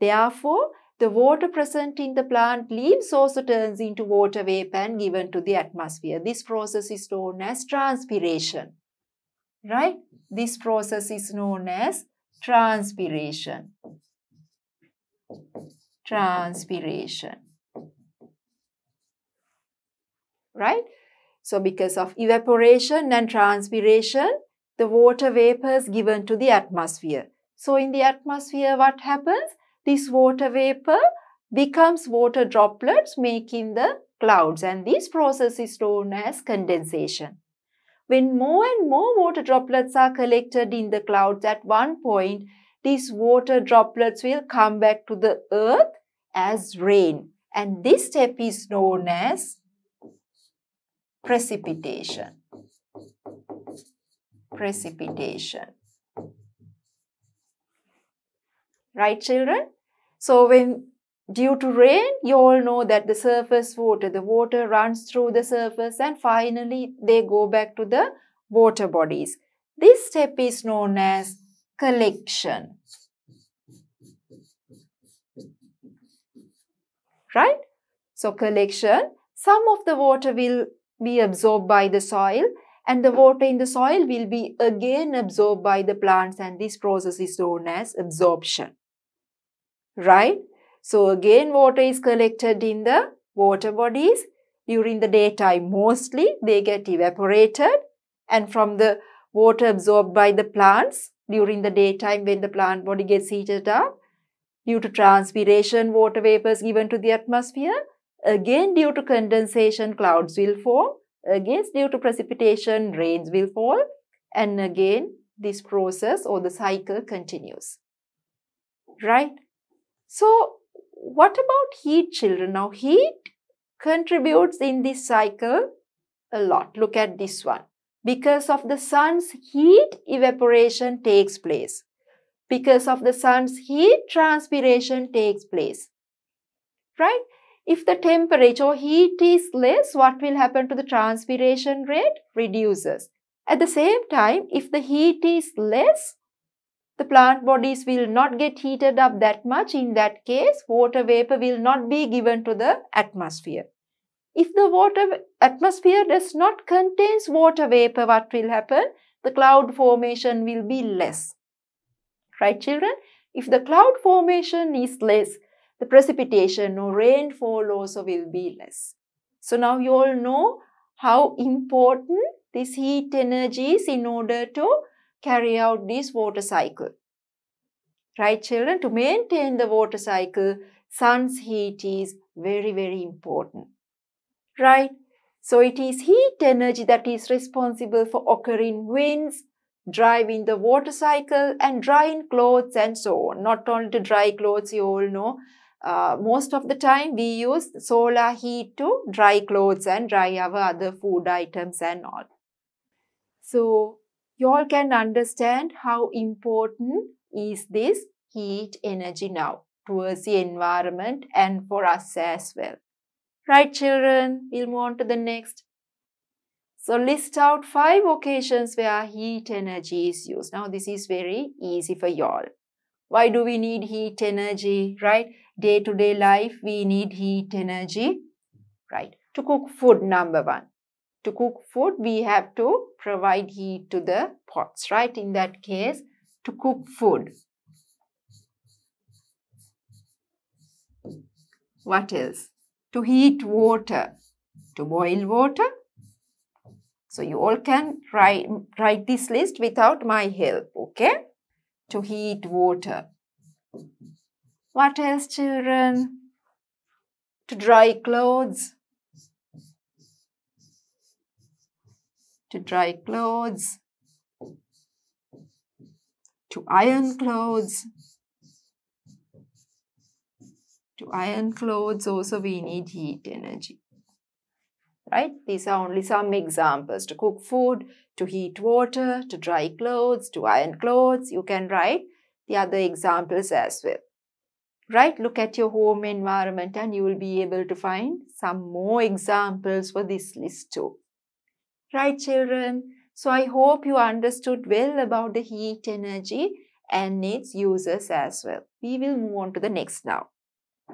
Therefore, the water present in the plant leaves also turns into water vapor and given to the atmosphere. This process is known as transpiration. Right? This process is known as transpiration. Transpiration. Right? So, because of evaporation and transpiration, the water vapor is given to the atmosphere. So, in the atmosphere, what happens? This water vapor becomes water droplets, making the clouds. And this process is known as condensation. When more and more water droplets are collected in the clouds at one point, these water droplets will come back to the earth as rain. And this step is known as precipitation. Precipitation. Right, children? So when due to rain, you all know that the surface water, the water runs through the surface and finally they go back to the water bodies. This step is known as collection. Right? So collection, some of the water will be absorbed by the soil and the water in the soil will be again absorbed by the plants, and this process is known as absorption. Right? So again, water is collected in the water bodies. During the daytime mostly, they get evaporated. And from the water absorbed by the plants, during the daytime when the plant body gets heated up, due to transpiration, water vapor is given to the atmosphere. Again, due to condensation, clouds will form. Again, due to precipitation, rains will fall. And again, this process or the cycle continues. Right? So, what about heat, children? Now, heat contributes in this cycle a lot. Look at this one. Because of the sun's heat, evaporation takes place. Because of the sun's heat, transpiration takes place. Right? If the temperature or heat is less, what will happen to the transpiration rate? Reduces. At the same time, if the heat is less, the plant bodies will not get heated up that much. In that case, water vapor will not be given to the atmosphere. If the water atmosphere does not contain water vapor, what will happen? The cloud formation will be less. Right, children? If the cloud formation is less, the precipitation or rainfall also will be less. So now you all know how important this heat energy is in order to carry out this water cycle. Right, children? To maintain the water cycle, sun's heat is very, very important. Right? So it is heat energy that is responsible for occurring winds, driving the water cycle, and drying clothes and so on. Not only to dry clothes, you all know. Uh, most of the time we use solar heat to dry clothes and dry our other food items and all. So, you all can understand how important is this heat energy now towards the environment and for us as well. Right, children? We'll move on to the next. So, list out five occasions where heat energy is used. Now, this is very easy for you all. Why do we need heat energy, right? Day-to-day life, we need heat energy, right? To cook food, number one. to cook food, we have to provide heat to the pots, right? In that case, to cook food. What else? To heat water, to boil water. So you all can write, write this list without my help, okay? To heat water. What else, children? To dry clothes. To dry clothes, to iron clothes, to iron clothes also we need heat energy, right? These are only some examples, to cook food, to heat water, to dry clothes, to iron clothes. You can write the other examples as well, right? Look at your home environment and you will be able to find some more examples for this list too. Right, children? So I hope you understood well about the heat energy and its uses as well. We will move on to the next now.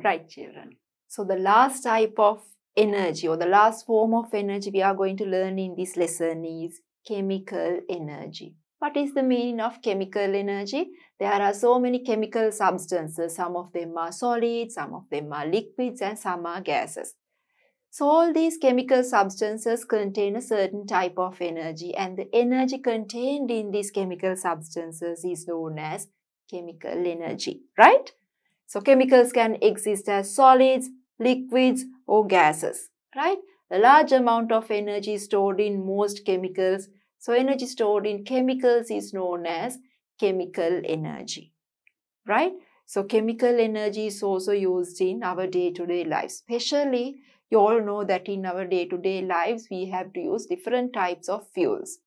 Right, children? So the last type of energy or the last form of energy we are going to learn in this lesson is chemical energy. What is the meaning of chemical energy? There are so many chemical substances. Some of them are solids, some of them are liquids, and some are gases. So all these chemical substances contain a certain type of energy, and the energy contained in these chemical substances is known as chemical energy, right? So chemicals can exist as solids, liquids, or gases, right? A large amount of energy is stored in most chemicals. So energy stored in chemicals is known as chemical energy, right? So chemical energy is also used in our day-to-day life, especially you all know that in our day-to-day lives, we have to use different types of fuels.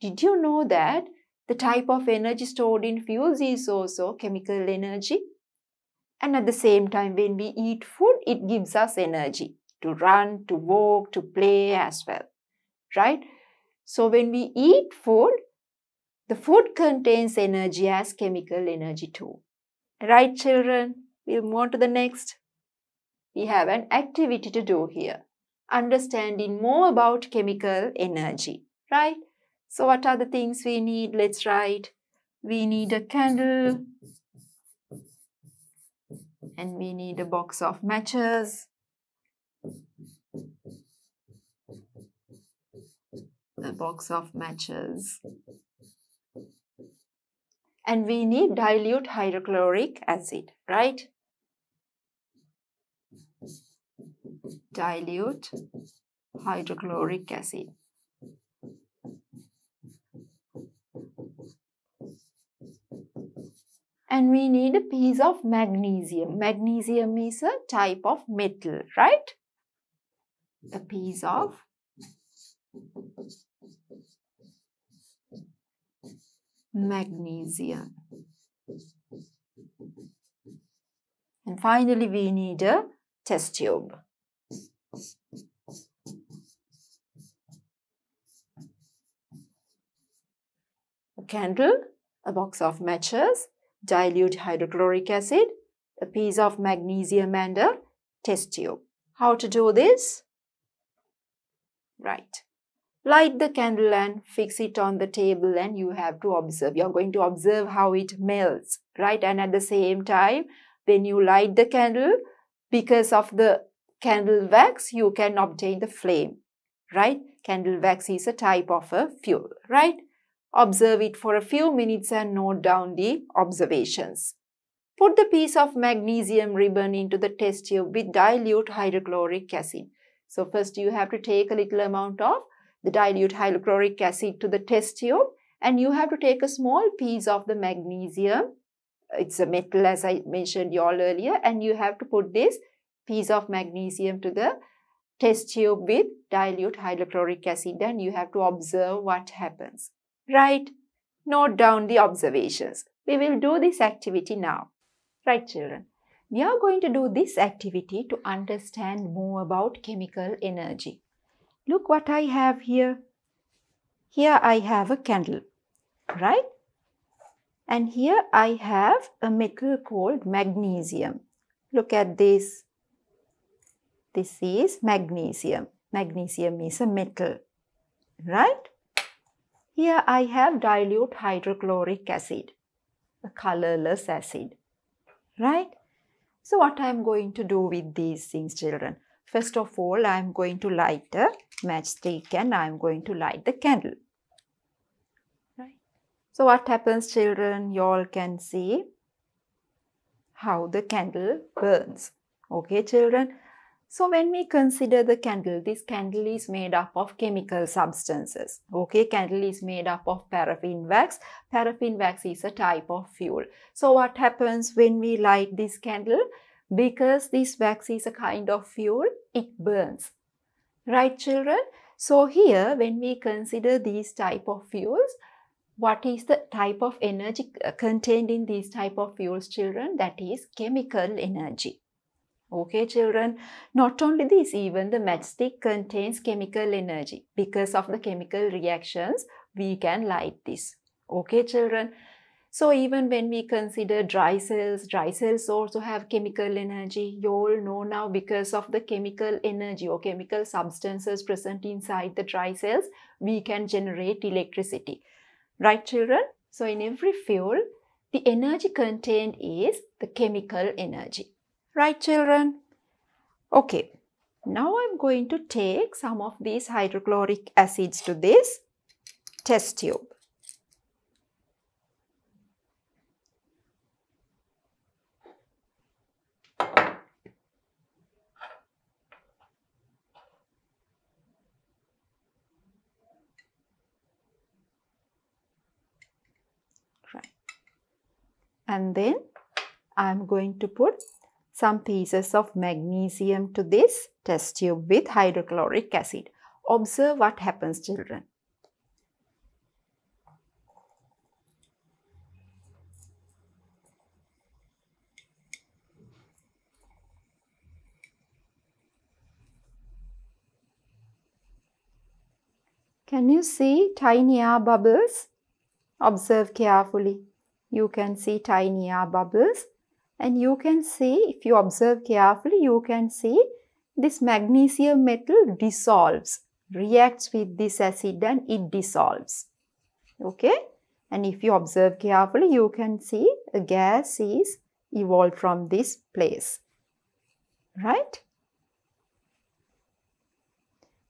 Did you know that the type of energy stored in fuels is also chemical energy? And at the same time, when we eat food, it gives us energy to run, to walk, to play as well, right? So when we eat food, the food contains energy as chemical energy too. Right, children? We'll move on to the next. We have an activity to do here, understanding more about chemical energy, right? So what are the things we need? Let's write. We need a candle and we need a box of matches, a box of matches, and we need dilute hydrochloric acid, right? Dilute hydrochloric acid. And we need a piece of magnesium. Magnesium is a type of metal, right? A piece of magnesium. And finally, we need a test tube. A candle, a box of matches, dilute hydrochloric acid, a piece of magnesium and a test tube. How to do this? Right. Light the candle and fix it on the table and you have to observe. You're going to observe how it melts, right? And at the same time, when you light the candle, because of the candle wax, you can obtain the flame, right? Candle wax is a type of a fuel, right? Observe it for a few minutes and note down the observations. Put the piece of magnesium ribbon into the test tube with dilute hydrochloric acid. So first you have to take a little amount of the dilute hydrochloric acid to the test tube, and you have to take a small piece of the magnesium. It's a metal, as I mentioned you all earlier, and you have to put this piece of magnesium to the test tube with dilute hydrochloric acid, and you have to observe what happens. Right? Note down the observations. We will do this activity now. Right, children? We are going to do this activity to understand more about chemical energy. Look what I have here. Here I have a candle, right? And here I have a metal called magnesium. Look at this. This is magnesium, Magnesium is a metal, right? Here I have dilute hydrochloric acid, a colorless acid, right? So what I am going to do with these things, children? First of all, I am going to light a matchstick and I am going to light the candle. Right? So what happens, children? You all can see how the candle burns. Okay, children? So when we consider the candle, this candle is made up of chemical substances. Okay, candle is made up of paraffin wax. Paraffin wax is a type of fuel. So what happens when we light this candle? Because this wax is a kind of fuel, it burns. Right, children? So here, when we consider these type of fuels, what is the type of energy contained in these type of fuels, children? That is chemical energy. Okay, children, not only this, even the matchstick contains chemical energy. Because of the chemical reactions, we can light this. Okay, children. So even when we consider dry cells, dry cells also have chemical energy. You all know now, because of the chemical energy or chemical substances present inside the dry cells, we can generate electricity. Right, children? So in every fuel, the energy contained is the chemical energy. Right, children? Okay, now I'm going to take some of these hydrochloric acids to this test tube. Right. And then I'm going to put some pieces of magnesium to this test tube with hydrochloric acid. Observe what happens, children. Can you see tiny air bubbles? Observe carefully. You can see tiny air bubbles. And you can see, if you observe carefully, you can see this magnesium metal dissolves, reacts with this acid and it dissolves. Okay? And if you observe carefully, you can see a gas is evolved from this place. Right?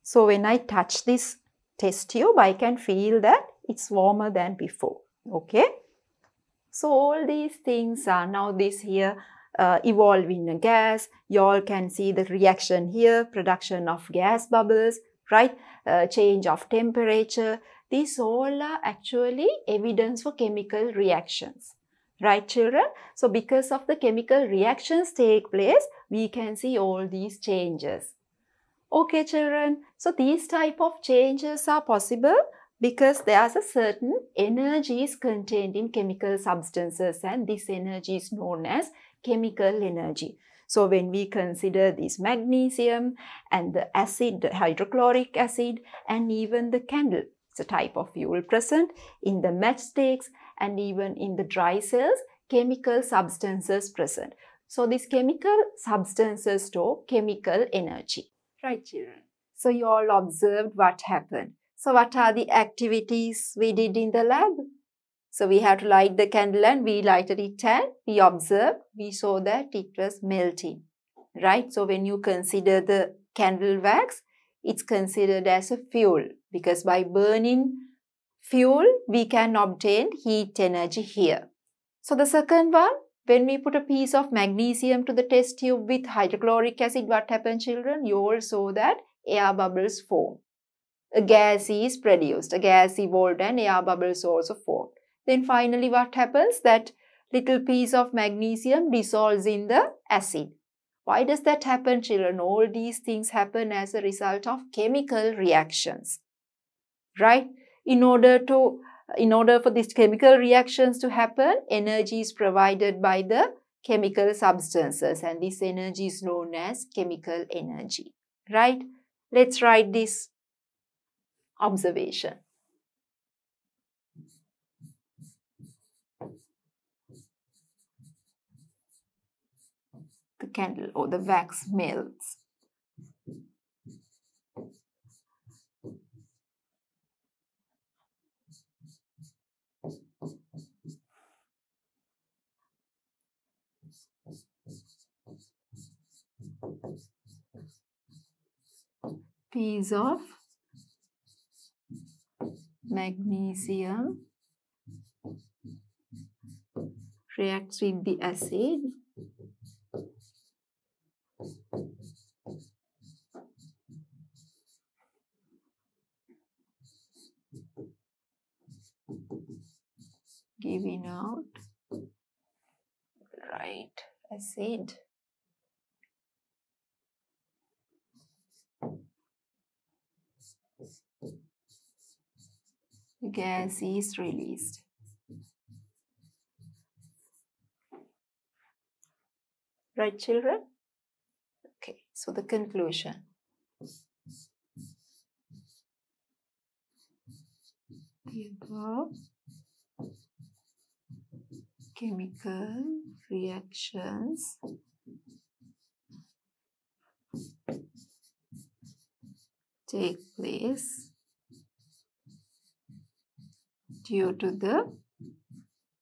So when I touch this test tube, I can feel that it's warmer than before. Okay? So all these things are now this here uh, evolving a gas. You all can see the reaction here, production of gas bubbles, right? Uh, change of temperature. These all are actually evidence for chemical reactions. Right, children? So because of the chemical reactions take place, we can see all these changes. Okay, children. So these type of changes are possible because there is a certain energy is contained in chemical substances, and this energy is known as chemical energy. So when we consider this magnesium and the acid, the hydrochloric acid, and even the candle, it's a type of fuel present in the matchsticks and even in the dry cells, chemical substances present. So these chemical substances store chemical energy. Right, children? So you all observed what happened. So what are the activities we did in the lab? So we had to light the candle and we lighted it and we observed, we saw that it was melting, right? So when you consider the candle wax, it's considered as a fuel because by burning fuel, we can obtain heat energy here. So the second one, when we put a piece of magnesium to the test tube with hydrochloric acid, what happened, children? You all saw that air bubbles form. A gas is produced, a gas evolved and air bubbles also formed. Then finally what happens? That little piece of magnesium dissolves in the acid. Why does that happen, children? All these things happen as a result of chemical reactions, right? In order to, in order for these chemical reactions to happen, energy is provided by the chemical substances, and this energy is known as chemical energy, right? Let's write this observation. The candle or the wax melts. piece of magnesium reacts with the acid giving out right acid. The gas is released. Right, children? Okay, so the conclusion. The above chemical reactions take place due to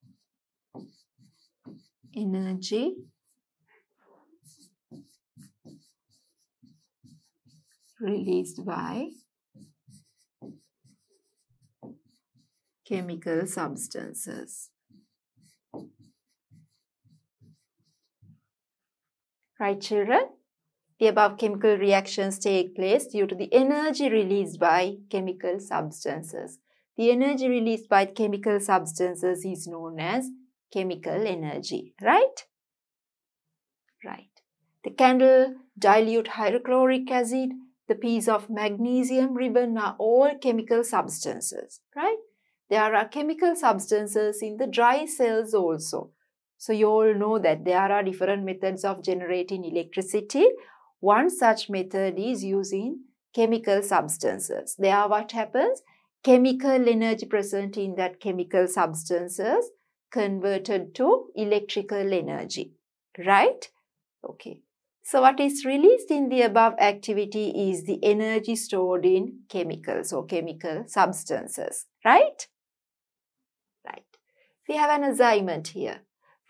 the energy released by chemical substances. Right, children? The above chemical reactions take place due to the energy released by chemical substances. The energy released by chemical substances is known as chemical energy, right? Right. The candle, dilute hydrochloric acid, the piece of magnesium ribbon are all chemical substances, right? There are chemical substances in the dry cells also. So you all know that there are different methods of generating electricity. One such method is using chemical substances. There what happens? Chemical energy present in that chemical substances converted to electrical energy, right? Okay. So what is released in the above activity is the energy stored in chemicals or chemical substances, right? Right. We have an assignment here.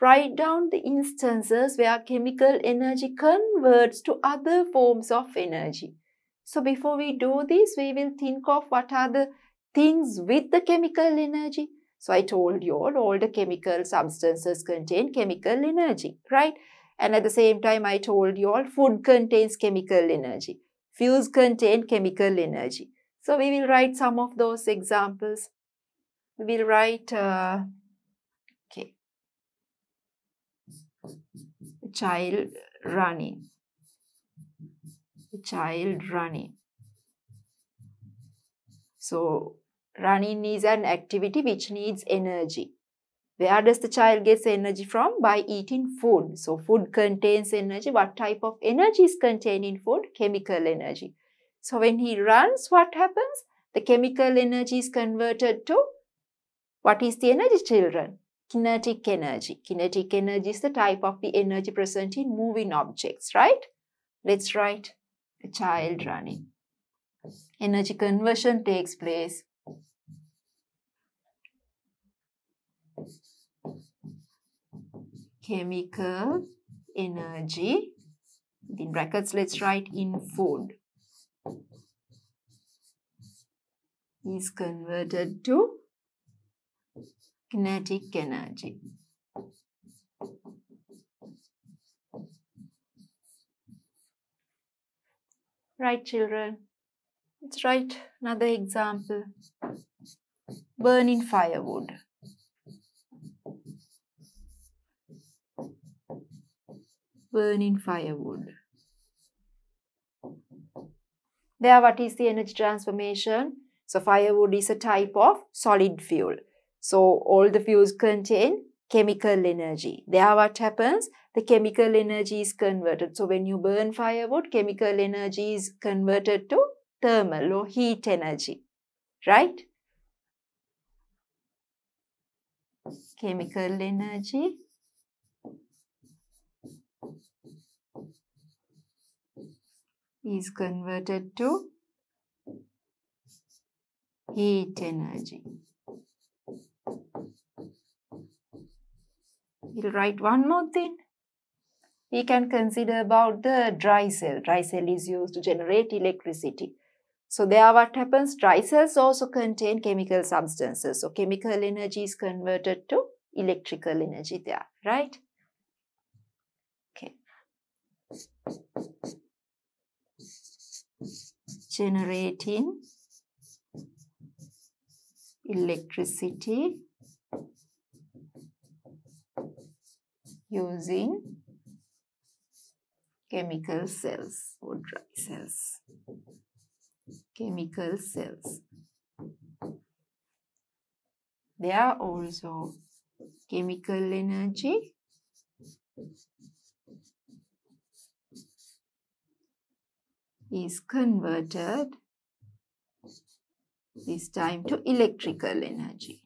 Write down the instances where chemical energy converts to other forms of energy. So before we do this, we will think of what are the things with the chemical energy. So I told you all, all the chemical substances contain chemical energy, right? And at the same time, I told you all, food contains chemical energy. Fuels contain chemical energy. So we will write some of those examples. We will write... Uh, child running, the child running. So running is an activity which needs energy. Where does the child get energy from? By eating food. So food contains energy. What type of energy is contained in food? Chemical energy. So when he runs, what happens? The chemical energy is converted to, what is the energy, children? Kinetic energy. Kinetic energy is the type of the energy present in moving objects, right? Let's write the child running. Energy conversion takes place chemical energy, in brackets let's write in food, is converted to kinetic energy. Right, children? Let's write another example. Burning firewood. Burning firewood. There, what is the energy transformation? So, firewood is a type of solid fuel. So, all the fuels contain chemical energy. There what happens? The chemical energy is converted. So, when you burn firewood, chemical energy is converted to thermal or heat energy, right? Chemical energy is converted to heat energy. We'll write one more thing. We can consider about the dry cell. Dry cell is used to generate electricity. So there what happens, dry cells also contain chemical substances. So chemical energy is converted to electrical energy there, right? Okay. Generating electricity using chemical cells or dry cells. Chemical cells. They are also chemical energy is converted this time to electrical energy.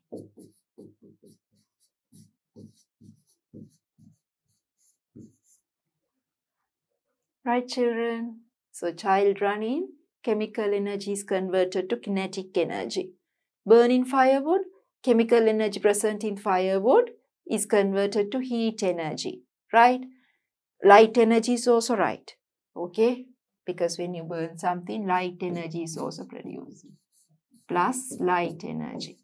Right, children? So child running, chemical energy is converted to kinetic energy. Burning firewood, chemical energy present in firewood is converted to heat energy, right? Light energy is also right, okay? Because when you burn something, light energy is also produced. Plus light energy.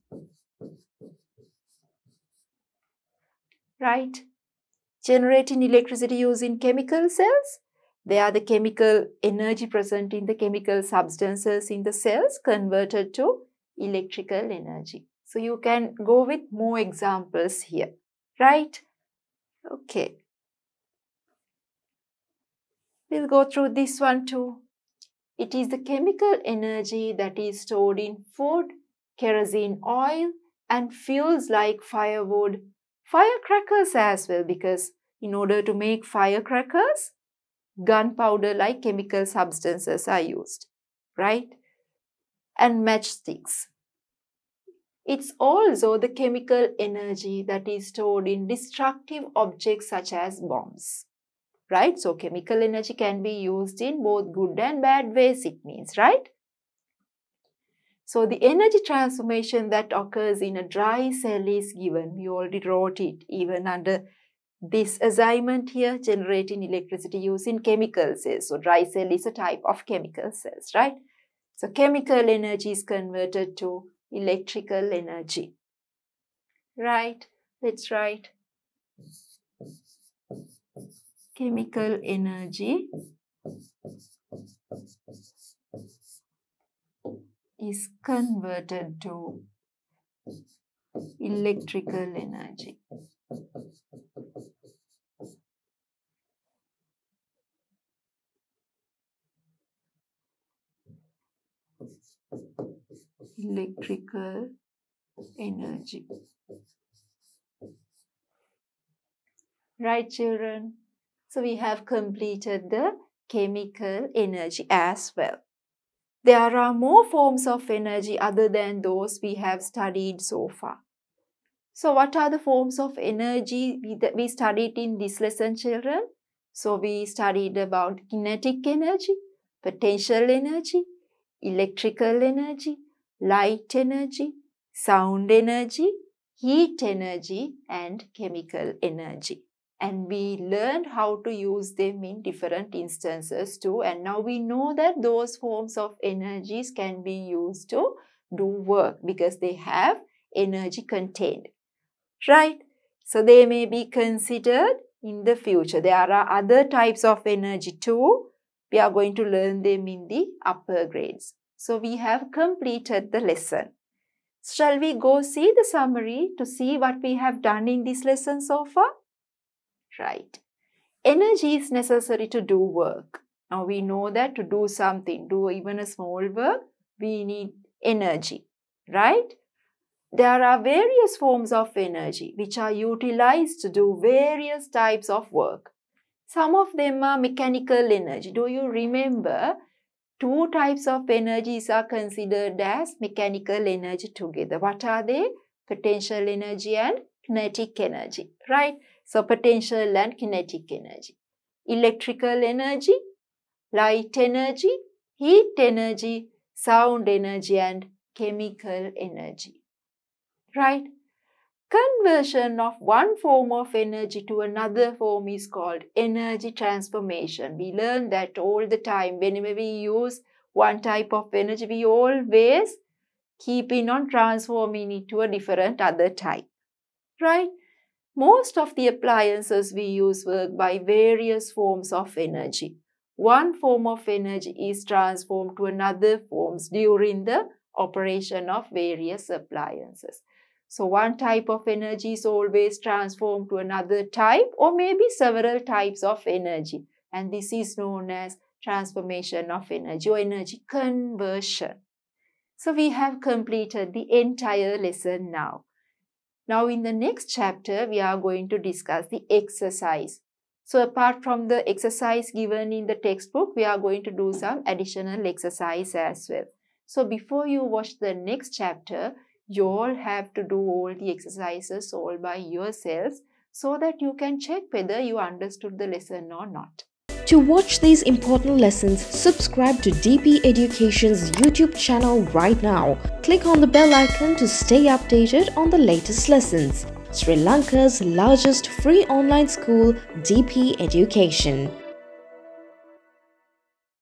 Right? Generating electricity using chemical cells. They are the chemical energy present in the chemical substances in the cells converted to electrical energy. So you can go with more examples here. Right? Okay. We'll go through this one too. It is the chemical energy that is stored in food, kerosene oil, and fuels like firewood, firecrackers as well, because in order to make firecrackers, gunpowder like chemical substances are used, right? And matchsticks. It's also the chemical energy that is stored in destructive objects such as bombs. Right? So chemical energy can be used in both good and bad ways, it means, right? So the energy transformation that occurs in a dry cell is given. We already wrote it even under this assignment here, generating electricity using chemical cells. So dry cell is a type of chemical cells, right? So chemical energy is converted to electrical energy. Right? That's right. Chemical energy is converted to electrical energy. Electrical energy. Right, children? So we have completed the chemical energy as well. There are more forms of energy other than those we have studied so far. So what are the forms of energy we studied in this lesson, children? So we studied about kinetic energy, potential energy, electrical energy, light energy, sound energy, heat energy, and chemical energy. And we learned how to use them in different instances too. And now we know that those forms of energies can be used to do work because they have energy contained, right? So they may be considered in the future. There are other types of energy too. We are going to learn them in the upper grades. So we have completed the lesson. Shall we go see the summary to see what we have done in this lesson so far? Right. Energy is necessary to do work. Now we know that to do something, do even a small work, we need energy, right? There are various forms of energy which are utilized to do various types of work. Some of them are mechanical energy. Do you remember? Two types of energies are considered as mechanical energy together. What are they? Potential energy and kinetic energy, right? So, potential and kinetic energy, electrical energy, light energy, heat energy, sound energy, and chemical energy, right? Conversion of one form of energy to another form is called energy transformation. We learn that all the time. Whenever we use one type of energy, we always keep in on transforming it to a different other type, right? Most of the appliances we use work by various forms of energy. One form of energy is transformed to another forms during the operation of various appliances. So one type of energy is always transformed to another type or maybe several types of energy. And this is known as transformation of energy or energy conversion. So we have completed the entire lesson now. Now in the next chapter, we are going to discuss the exercise. So apart from the exercise given in the textbook, we are going to do some additional exercise as well. So before you watch the next chapter, you all have to do all the exercises all by yourselves so that you can check whether you understood the lesson or not. To watch these important lessons, subscribe to D P Education's YouTube channel right now. Click on the bell icon to stay updated on the latest lessons. Sri Lanka's largest free online school, D P Education.